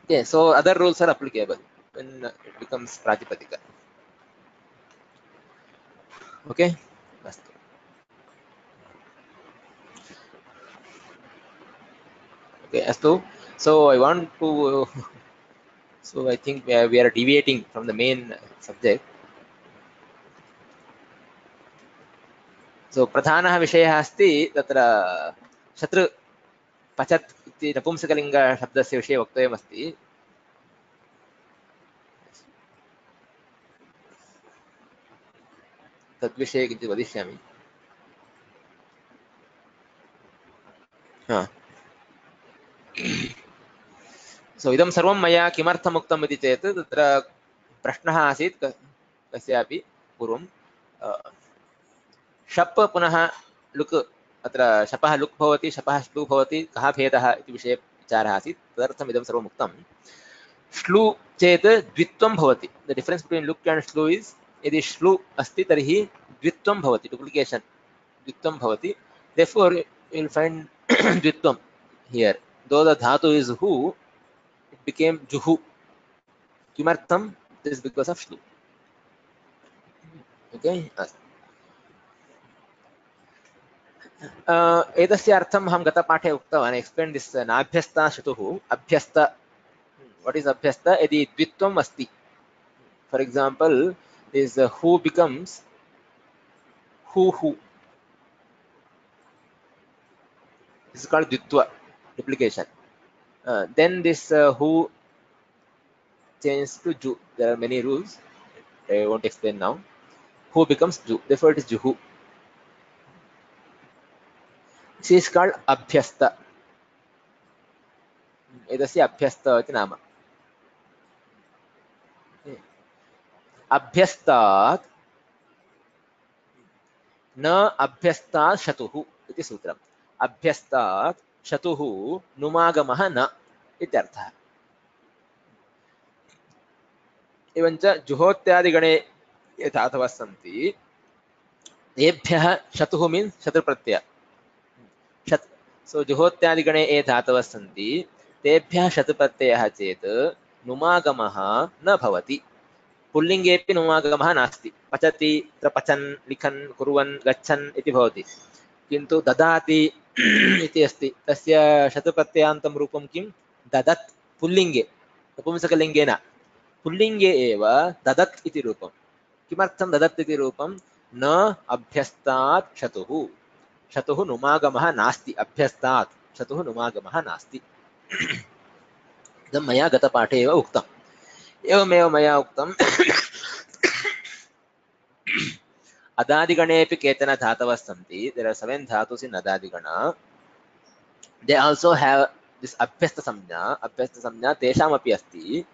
okay so other rules are applicable when it becomes प्रातिपदिका okay अस्तु Okay, Astu. So I want to. So I think we are deviating from the main subject. So pradhana vishaya asti tatra shatru pachat iti napumsakalinga shabdasya vishaya vaktayam asti. Tat vishaya kinchit vadishyami. Ha. So इदं सर्वं मया किमर्थम् उक्तम् इति चेत् तत्र प्रश्नः आसीत् कस्यापि पूर्वं शप् पुनः लुक् अत्र शपः लुक् भवति शपः श्लू भवति कः भेदः इति विषये विचारः आसीत् तदर्थम् इदं सर्वम् उक्तं श्लू चेत् द्वित्वं भवति द डिफरेन्स् बिट्वीन् लुक् एण्ड् श्लू इस् यदि श्लू अस्ति तर्हि द्वित्वं भवति डुप्लिकेशन् द्वित्वं भवति देयरफॉर यू विल फैंड द्वित्वं here though the dhatu is hu it became juhu kimartham this because of shlu Okay. एतस्य अर्थम् अहं गतपाठे उक्तवान्, एक्सप्लेन दिस् नाभ्यस्ता शतुः अभ्यस्त, व्हाट इज अभ्यस्त, यदि द्वित्वम् अस्ति, फॉर एग्जांपल दिस हू बिकम्स हू हू, दिस इज कॉल्ड द्वित्व duplication, then this who changes to ju, there are many rules I won't explain now, who becomes ju, therefore it is juhu. She is called abhyasta. Edasya abhyasta iti nama. Abhyastat na abhyastat shatuhu iti sutram. Abhyastat shatuhu numagamah na ityartha. Evancha juhotyadi gane yathatavas santi. Ebhyah shatuhu means shatru pratyaya. So जुहोत्यादि गणे ये धातवः सन्ति तेभ्यः शत प्रत्ययः चेत् नुमागमः न भवति, पुल्लिङ्गेऽपि नुमागमः नास्ति, पचति तत्र पचन् लिखन् कुर्वन् गच्छन् इति भवति, किन्तु ददाति इति अस्ति, तस्य शत प्रत्ययान्तं रूपं किं, ददत् पुल्लिङ्गे नपुंसकलिङ्गेन, पुल्लिङ्गे एव ददत् इति रूपं, किमर्थं ददत् इति रूपं, न अभ्यस्तात् शतुः, शतुः नुमागमः नास्ति, अभ्यस्तात् शतुः नुमागमः नास्ति। इदं मया गतपाठे एव उक्तम्। एवमेव मया उक्तम् अदादिगणेऽपि केचन धातवः सन्ति, there are 7 धातुस् in अदादिगण, they also have this अभ्यस्त संज्ञा, अभ्यस्त संज्ञा तेषामपि अस्ति,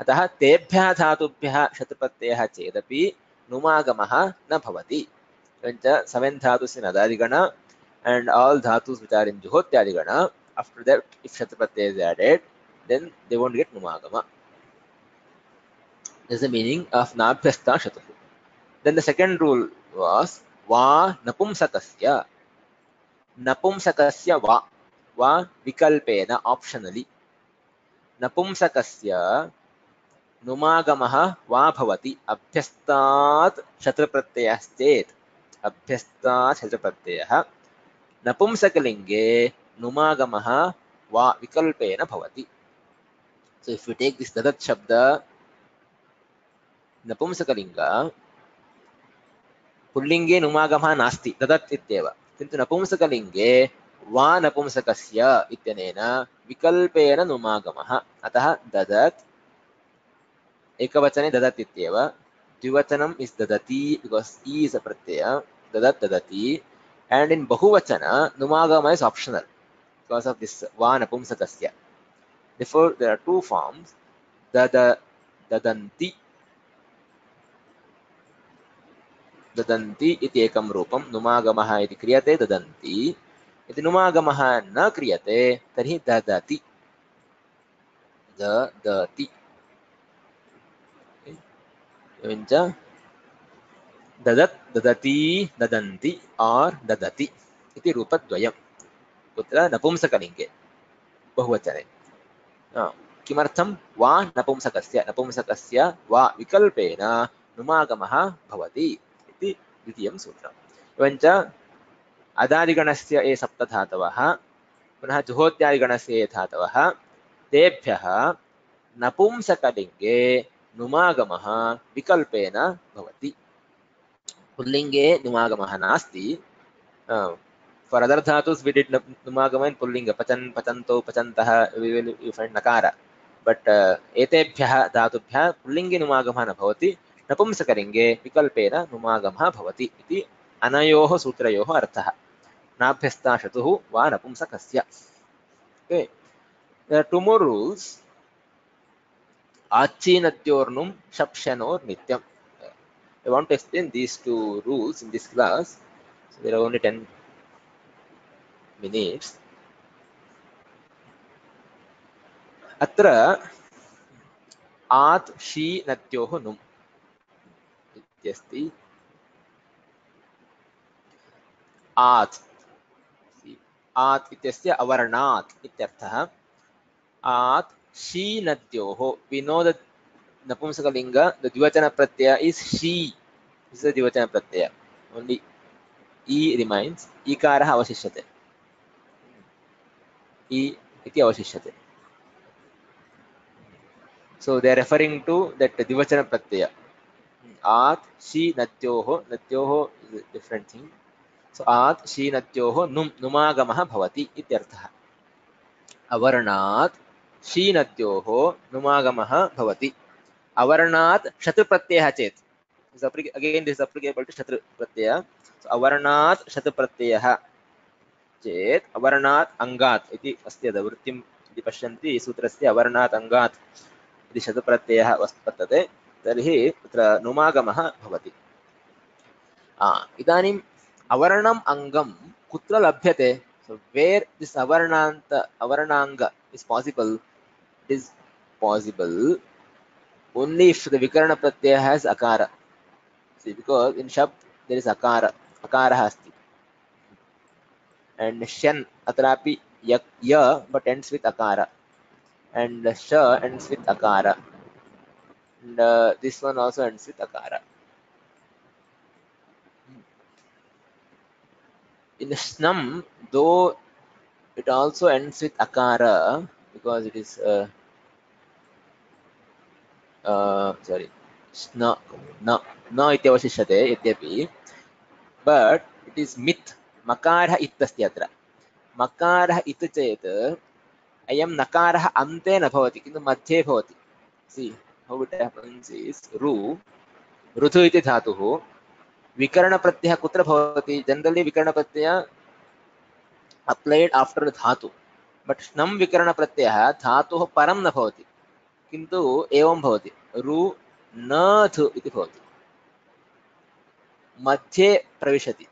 अतः तेभ्यः धातुभ्यः शतप्रत्ययः चेदपि नुमागमः न भवति। Pancha 7 dhatus in Adadigana and all dhatus which are in Juhottyadigana, after that if Shatrapatyaya is added, then they won't get Numagama. This is the meaning of Nabhyastha Shatuhu. Then the second rule was Va Napumsakasya. Napumsakasya Va. Va Vikalpena optionally. Napumsakasya Numagamaha Va Bhavati Abhyastat Shatrapatyaya State. अभ्यस्तात् शतप्रत्ययः नपुंसकलिङ्गे नुमागमः वा विकल्पेन भवति। So if we take this dadat shabda नपुंसकलिङ्गा पुल्लिङ्गे नुमागमः नास्ति dadat इत्येव, किन्तु नपुंसकलिङ्गे वा नपुंसकस्य इत्यनेन विकल्पेन नुमागमः, अतः dadat एकवचने dadat इत्येव, द्विवचनम is dadati because e is a pratyaya, dadat dadati, and in bahuvachana numagama is optional because of this va napumsakasya. Therefore there are 2 forms, dada dadanti, dadanti iti ekam rupam, numagamaha iti kriyate dadanti, iti numagamaha na kriyate tarhi dadati, dadati. Evancha dadat dadati dadanti or dadati iti rupatdvayam kutra napumsakalinge bahuvachane, kimartham va napumsakasya, napumsakasya va vikalpena numagamah bhavati iti dvitiyam sutram. Evancha adadiganasya e sapta dhatavah punah juhotyadiganasya e dhatavah tebhyah napumsakalinge नुमागमः विकल्पेन भवति, पुल्लिङ्गे नुमागमः नास्ति, for other धातुस we did नुमागम in पुल्लिंग, पचन पचन्तौ पचन्तः वी विल फाइंड नकार, बट एतेभ्यः धातुभ्यः पुल्लिङ्गे नुमागमः न भवति, नपुंसकलिङ्गे विकल्पेन नुमागमः भवति इति अनयोः सूत्रयोः अर्थः नाभ्यस्ता शतुः वा नपुंसकस्य। Okay, there are 2 more rules, आचीनत्योर्नुम शप्शनोर नित्यम। I want to explain these 2 rules in this class. So there are only 10 minutes. अत्र आत शी नत्योः नुम इत्यस्ति। आत आत इत्यस्य अवर्णात् इत्यर्थः। आत शीनत्योः, we know that napunsakalinga the dvivachana pratyaya is she, This is the Divachan Pratyaya. Only E remains. Ikara avashishyate. E iti avashishyate. So they are referring to that Divachana Pratyaya. At, Shi, Natyoho. Natyoho is a different thing. So At, Shi, Natyoho, Numagamaha Bhavati ityarthaha. Avarnat, Shi, Natyoho, Numagamaha Bhavati. Avarnat, Shatru Pratyaya Chet. Again, this is applicable to Shatru Pratyaya. So Avarnat, Shatru Pratyaya Chet. Avarnat, Angat. Iti asya davrittim dipashyanti sutrasya Avarnat, Angat. Iti Shatru Pratyaya Vaspattate. Tarhi utra numagamaha bhavati. Idanim avaranam angam kutra labhyate. So where this avarananga is possible only if the vikarana pratyaya has akara. See, because in shabd there is akara, akara asti, and shen atrapi ya but ends with akara, and sha ends with akara. And this one also ends with akara. In the snam, though it also ends with akara because it is sorry, sna na na iti avashishyate ityapi, but it is mit makarah ittastyatra. Makarah it chet ayam nakarah ante na bhavati kintu madhye bhavati. See, how it happens is Ru, Rutu iti dhatuhu, Vikarana Pratyaya kutra bhavati. Generally Vikarana Pratyaya applied after dhatu. But Snam Vikarana Pratyaya dhatuhu param na bhavati. Kintu evam bhavati. Ru na thu iti bhavati. Madhye pravishati.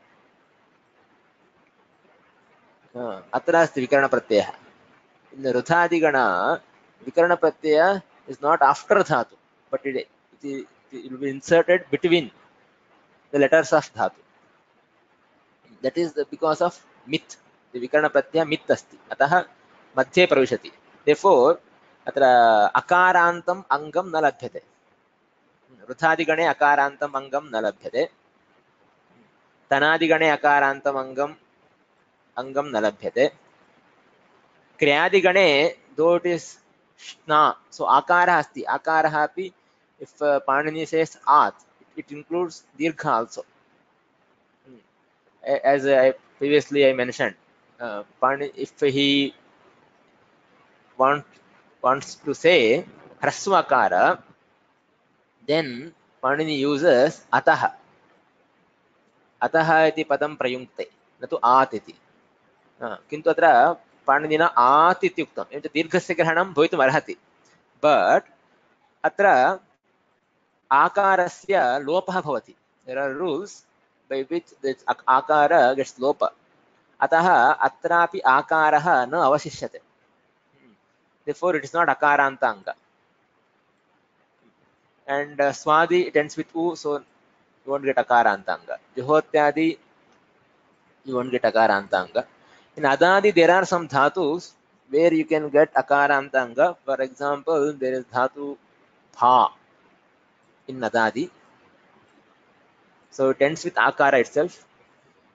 Atra asti Vikarana Pratyaya. In the Ruthadigana, Vikarana Pratyaya is not after dhatu, but it will be inserted between the letters of dhatu. That is because of mit. The vikarana pratyaya mit asti. Ataha madhye pravishati. Therefore, atra akarantam angam na labhyate. Ruthadigane akarantam angam na labhyate. Tanadigane akarantam angam na labhyate. Kriyadigane, though it is Shna. So akara asti. Akara api, if Pāṇini says at, it includes dirgha also. As I previously mentioned, Pāṇini, if he wants to say hrasva akara, then Pāṇini uses ataha. Ataha iti padam prayunkte, natu at iti. Kintu atra Pāṇinina ātityuktam. It is dirghasya grahanam bhavitum arhati. But atra akarasya lopaha bhavati. There are rules by which this akara gets lopa. Ataha atrapi akaraha na avashishyate. Therefore, it is not akarantanga. And swadi, it ends with u, so you won't get akarantanga. Juhotyadi, you won't get akarantanga. In Adadi, there are some dhatus where you can get akarantanga. For example, there is dhatu Bha in Adadi. So it ends with akara itself.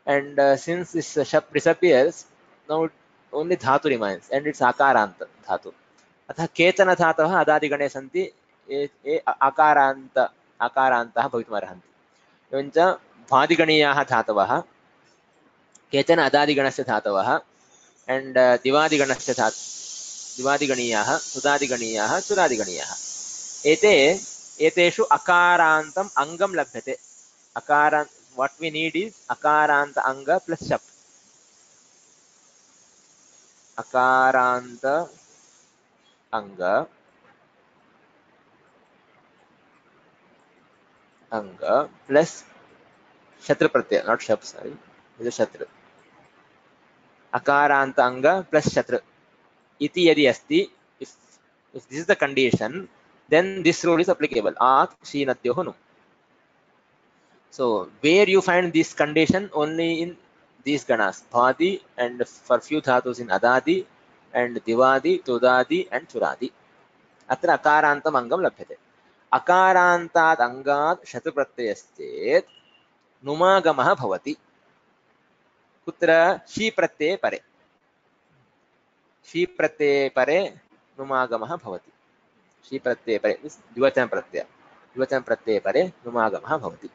And since this shap disappears, now only dhatu remains. And it's akaranta dhatu. Atha ketana dhataha Adadi gane santi akarantaha bhavitumarahanti. Evancha bhadiganiyaha dhatavaha. Ketana adadiganasya dhatavaha and divadiganasya divadiganiyaha, sudadiganiyaha, suradiganiyaha. Eteshu akarantam angam labhyate. Akarant, what we need is akaranta anga plus shap. Akaranta anga plus shatra pratyaya, not shap, sorry. This is Shatru. Akaranta anga plus Shatru. Iti yadi asti. If this is the condition, then this rule is applicable. At, Shi, Natyoho, Nu. So, where you find this condition? Only in these ganas. Bhadi and for few dhatus in Adadi and Divadi, Tudadi and Suradi. Atra akarantam angam labhyate. अकारांतात् अंगात् शतु प्रत्ययश्चेत् नुमागमः भवति। कुत्र? She प्रत्यये परे, she प्रत्यये परे नुमागमः भवति। शी प्रत्यये परे द्विवचन प्रत्यये परे नुमागमः भवति।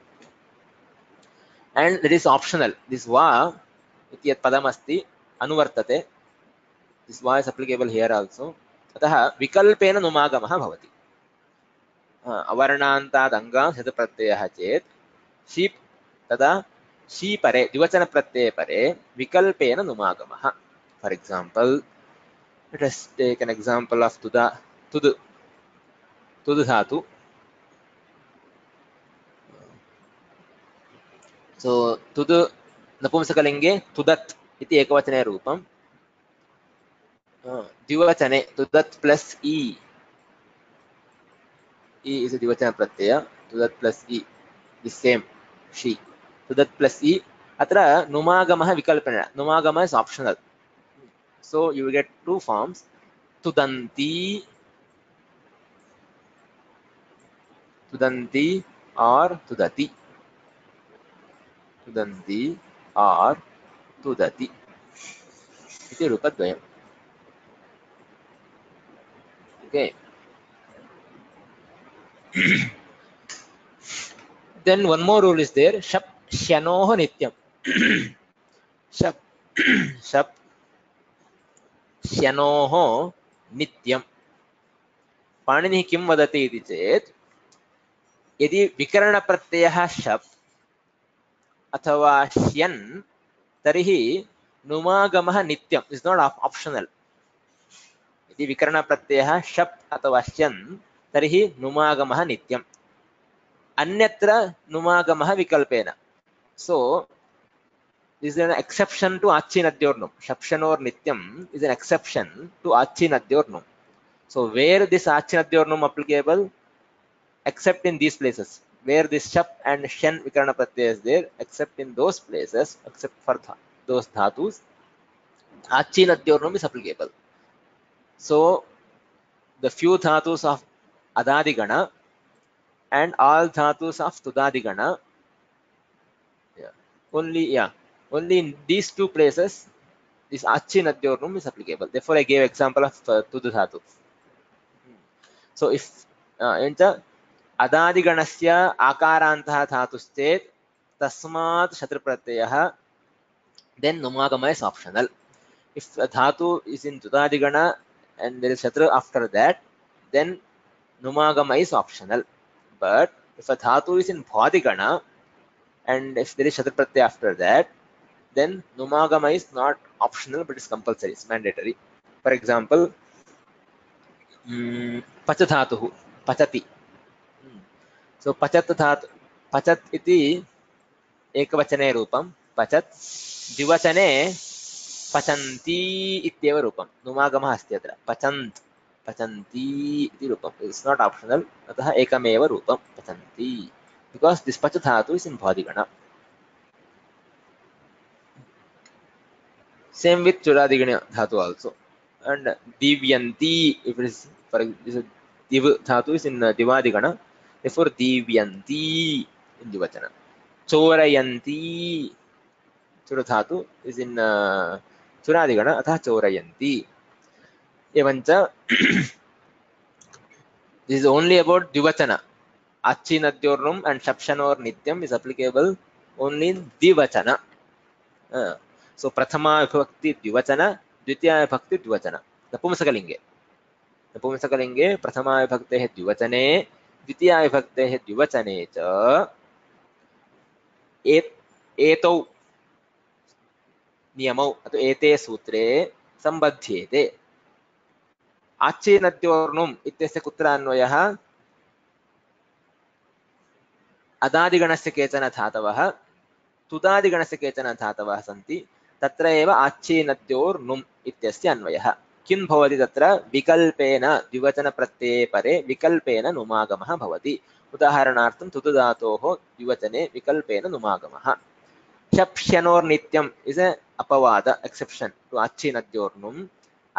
And that is optional. This va इति यत् पदम् अस्ति अनुवर्तते। This va is applicable here also. अतः विकल्पेन नुमागमः भवति। अवर्णान्तात् अङ्गात् शतु प्रत्ययः चेत् शीप् तदा शी परे द्विवचन प्रत्यये परे विकल्पेन नुमागमः। For example, let us take an example of tuda, tudu, tudu dhatu. So tudu napumsakalinge tudat iti ekavachane roopam, dvivachane tudat plus e, e is a dvivachana pratyaya, tudat plus e, the same she, tudat plus e. Atra numagamah vikalpana, numagamah is optional, so you will get two forms, tudanti, tudanti or tudati, tudanti or tudati iti rupadvayam. Okay. Then one more rule is there, shap shanoh nityam. Shap shap shanoh nityam. Pāṇini kim vadati iti chet, yadi vikarana pratyayah shap अथवा श्यन् तर्हि नुमागमः नित्यम्, is not optional. यदि विकरण प्रत्ययः शप् अथवा श्यन् तर्हि नुमागमः नित्यम्, अन्यत्र नुमागमः विकल्पेन। So this is an exception to आच्छिन्नद्योर्नुम्। शप्शनोर् नित्यम् इज एन एक्सेप्शन टू आच्छिन्नद्योर्नुम्। सो वेयर दिस आच्छिन्नद्योर्नुम् applicable except in these places, where this shap and shen vikarana pratyaya is there, except in those places, except for those dhatus, achinadyornum is applicable. So the few dhatus of adadigana and all dhatus of tudadigana, only in these two places this achinadyornum is applicable. Therefore I gave example of tudu dhatu. So if enter अदादिगणस्य आकारान्तः धातुश्चेत् तस्मात् शत्रु प्रत्ययः, then नुमागमः is optional. If a dhatu is in tudadigana and there is shatra after that, then numagama is optional. But if a dhatu is in bhadigana and if there is shatra pratyaya after that, then numagama is not optional but is compulsory, it's mandatory. For example, pachadhatuh pachati. So pachat dhatu, pachat iti ekavachane rupam, pachat divachane pachanti ityeva rupam, numagamah asti atra, pachant pachanti iti rupam. It's not optional, atah ekameva rupam pachanti, because this pachat dhatu is in bhadigana. Same with churadigana dhatu also, and divyanti if it is, for example, div dhatu is in divadigana. Therefore divyanti in dvivachana. Chorayanti, chura dhatu is in churadigana, atha chorayanti. Evancha this is only about dvivachana. Achinadyornum and shapshanor nityam is applicable only in dvivachana. So prathama vibhakti dvivachana, dvitiya vibhakti dvivachana. Napumsakalinge, napumsakalinge prathama vibhaktehe dvivachane, द्वितीया विभक्तेः द्विवचने च एतौ नियमौ अथवा एते सूत्रे सम्बध्येते। आच्छिन्नद्योर्नुम् इत्यस्य कुत्र अन्वयः? अदादिगणस्य केचन धातवः, तुदादिगणस्य केचन धातवः सन्ति, तत्र एव आच्छिन्नद्योर्नुम् इत्यस्य अन्वयः। किं भवति तत्र? विकल्पेन द्विवचन प्रत्यये परे विकल्पेन नुमागमः भवति। उदाहरणार्थं तुतु धातोः द्विवचने विकल्पेन नुमागमः। शप्शनोर् नित्यम् इज अपवाद, एक्सेप्शन टु आच्छिन्नद्योर्नुम्।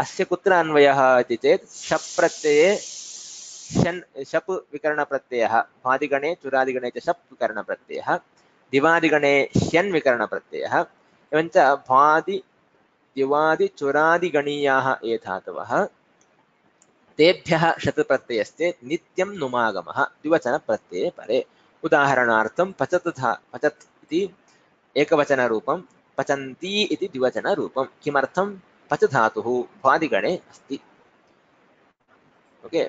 अस्य कुत्र अन्वयः इति चेत् शप् प्रत्यये शन शप् विकरण प्रत्ययः भादिगणे चुरादिगणे च शप् विकरण प्रत्ययः दिवादिगणे श्यन् विकरण प्रत्ययः एवञ्च भादि दिवादि चुरादिगणीयाः ये धातवः तेभ्यः शत् प्रत्ययस्ते नित्यं नुमागमः द्विवचनप्रत्यये परे। उदाहरणार्थं पचत् पचत् इति एकवचनरूपं पचन्ति इति द्विवचनरूपं। किमर्थं? पच धातुः भादिगणे अस्ति। ओके,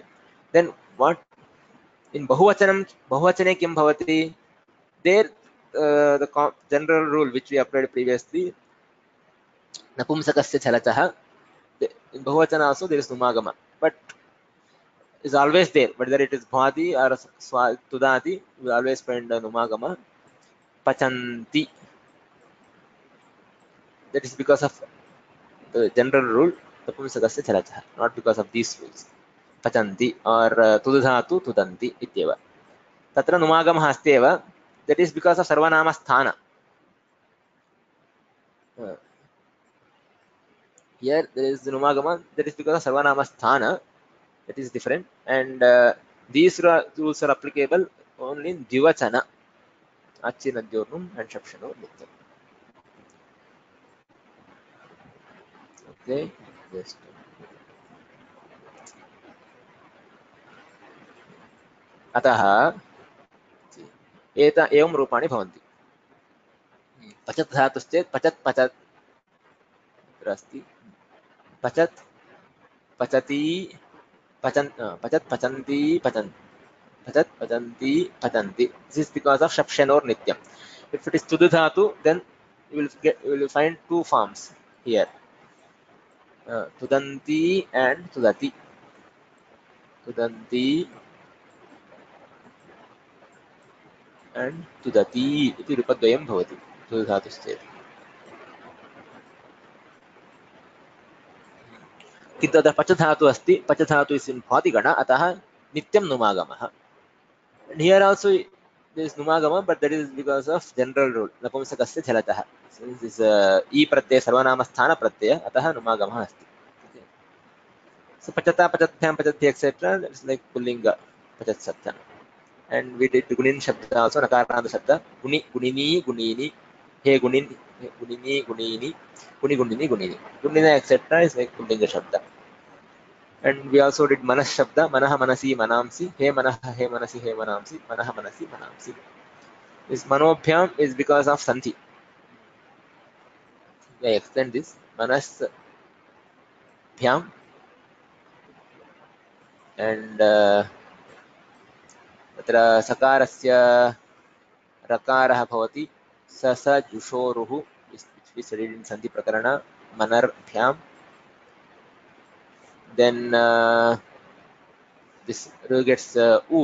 देन् वाट् इन् बहुवचनं, बहुवचने किं भवति? There the general rule which we applied previously, नपुंसकस्य छलचः इन् बहुवचन आल्सो देर् इस् नुमागम, but is always there, whether it is भादि आर् तुदादि यु आल्वेस् फैण्ड् नुमागम। पचन्ति, that is because of the general rule नपुंसकस्य छलचः, not because of these rules। पचन्ति और तुदधातु तुदन्ति इत्येव, तत्र नुमागमः अस्ति एव, दट् इस् बिकास् आफ् सर्वनामस्थान। हियर् देर् इस् नुमागम, दट् इस् बिकास् आफ् सर्वनामस्थान, that is different, and these rules are applicable only in द्विवचन अच्चिनद्योर्णुम् एण्ड् शप्शनोर् नित्यम्। ओके, जस्ट् अतः एवं रूपाणि भवन्ति। पचत् धातुश्चेत् पचत् पचत् अत्र अस्ति, पचत् पचति पचन् पचत् पचन्ति पचन् पचत् पचन्ति पचन्ति। दिस् इस् बिकास् आफ् शप्शनोर् नित्यम्। इफ् इट् इस् तुद् धातु then you will find two forms here, तुदन्ति एण्ड् तुदति, तुदन्ति and tudati इति रूपद्वयं भवति तुद् धातुश्चेत्। किन्तु अतः पच धातु अस्ति, पच धातु इस् इन् भादिगण, अतः नित्यं नुमागमः। हियर् आल्सो देर् इस् नुमागम, but that is because of general rule नपुंसकस्य झलतः, सिन्स् इस् ई प्रत्यय सर्वनामस्थान प्रत्यय, अतः नुमागमः अस्ति। सो पचता पचभ्यां पचति एक्सेट्रा, इट्स् लैक् पुल्लिङ्ग पचत् सप्तन। And we did Gunin Shabda also, Nakaranda Shabda, Guni, Gunini, Gunini, Hey Gunin, Gunini, Gunini, Guni, Gunini, Gunini, Gunina, etc. is like Pulinga Shabda. And we also did Manas Shabda, Manaha Manasi, Manamsi, Hey Manaha, Hey Manasi, Hey Manamsi, Manaha Manasi, Manamsi. This Manophyam is because of Sandhi. I explain this. Manas Phyam and तत्र सकारस्य रकारः भवति सस जुषोरुः सन्धि प्रकरण मनर्भ्याम्। Then this रू gets ऊ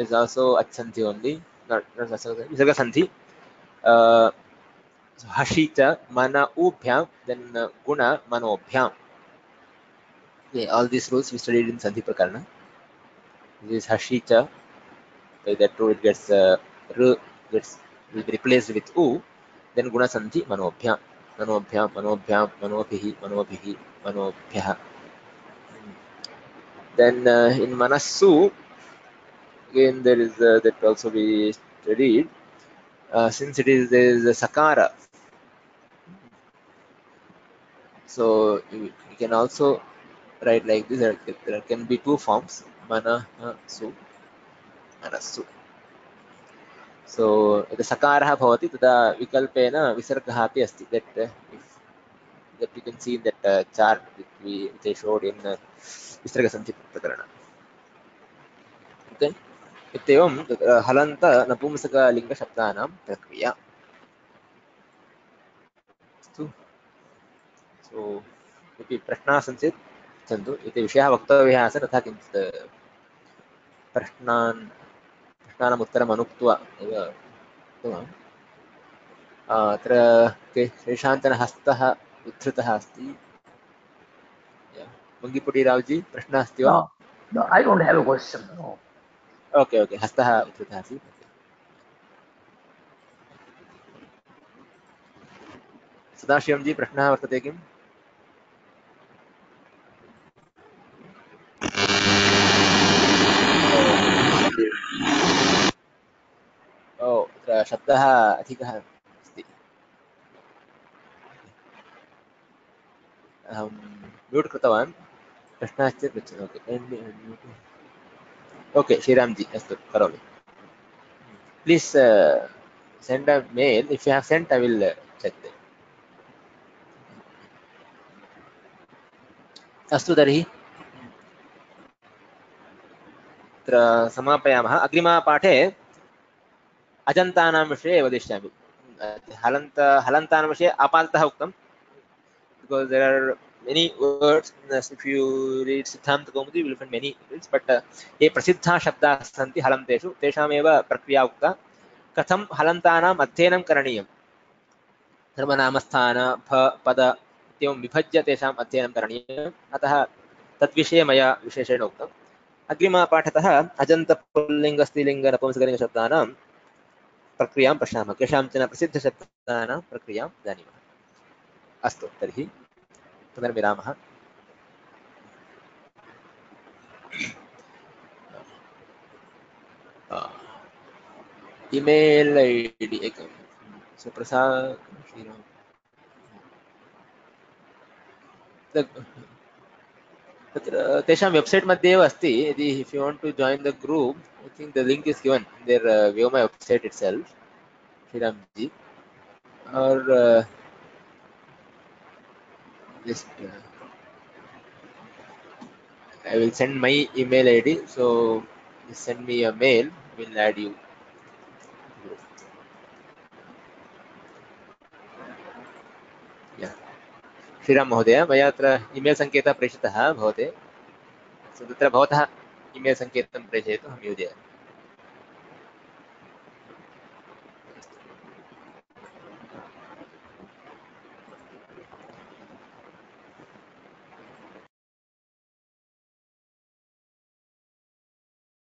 is also अच्छन्ति ओन्ली, विसर्ग सन्धि। हषि च मन ऊभ्यां, देन् गुण मनोभ्यां। All these rules we studied in सन्धि प्रकरण। दिस हषि च, by that rule it gets will be replaced with u, then guna sandhi manobhyam manobhyam manobhyam manobhihi manobhihi manobhyah. Then in manasu again there is that also we studied, since it is there is a sakara, so you can also write like this. There can be two forms, manasu manasu. So the sakarah bhavati tada vikalpena visargah api asti, that if you can see that chart which I showed in visarga sandhi prakarana. Then ityevam halanta napumsaka linga shabdanam prakriya astu. So ipi prashna sanchit chandu iti vishaya vaktavya asa tatha kinchit prashnan प्रश्नानमुत्तरम् अनुक्त्वा एव उक्तवान्। अत्र के श्रीशान्तन हस्तः उत्थृतः अस्ति। मुङ्गिपुडिराव्जी प्रश्नः अस्ति वा? I don't have a question. Okay okay, हस्तः उत्थृतः अस्ति। सदाशिवजी प्रश्नः वर्तते किम्? शब्दः अधिकः अस्ति। अहं म्यूट् कृतवान्, प्रश्नश्चेत् पृच्छतु। ओके श्रीराम जी, अस्तु करोमि। Please send a mail. If you have sent, I will check it. अस्तु तर्हि अत्र समापयामः। अग्रिमपाठे अजन्तानां विषये वदिष्यामि। हलन्तानां विषये आपादतः उक्तं, because there are many words. If you read Siddhaṅta Kaumudī, you will find many words, but ये प्रसिद्धाः शब्दाः सन्ति हलन्तेषु, तेषामेव प्रक्रिया उक्ता। कथं हलन्तानाम् अध्ययनं करणीयं, धर्मनामस्थान पद इत्येवं विभज्य तेषाम् अध्ययनं करणीयम्। अतः तद्विषये मया विशेषेण उक्तम्। अग्रिमपाठतः अजन्तपुल्लिङ्गस्त्रीलिङ्गनपुंसकलिङ्गशब्दानां प्रक्रियां पश्यामः, केषाञ्चन प्रसिद्धशब्दानां प्रक्रियां जानीमः। अस्तु तर्हि पुनर्मिलामः। ईमेल आईडी एकं सुप्रसाद तत्र तेषां वेब्सैट् मध्ये एव अस्ति। यदि if you want to join the group, I think the link is given there view my website itself. Shriram ji और just I will send my email ID, so just send me a mail, we'll add you. Yeah, Shriram Mahodaya, maya atra email sanketa preshitah bhavate, so tatra bhavatah email sanketam preshayatu, hum yodaya.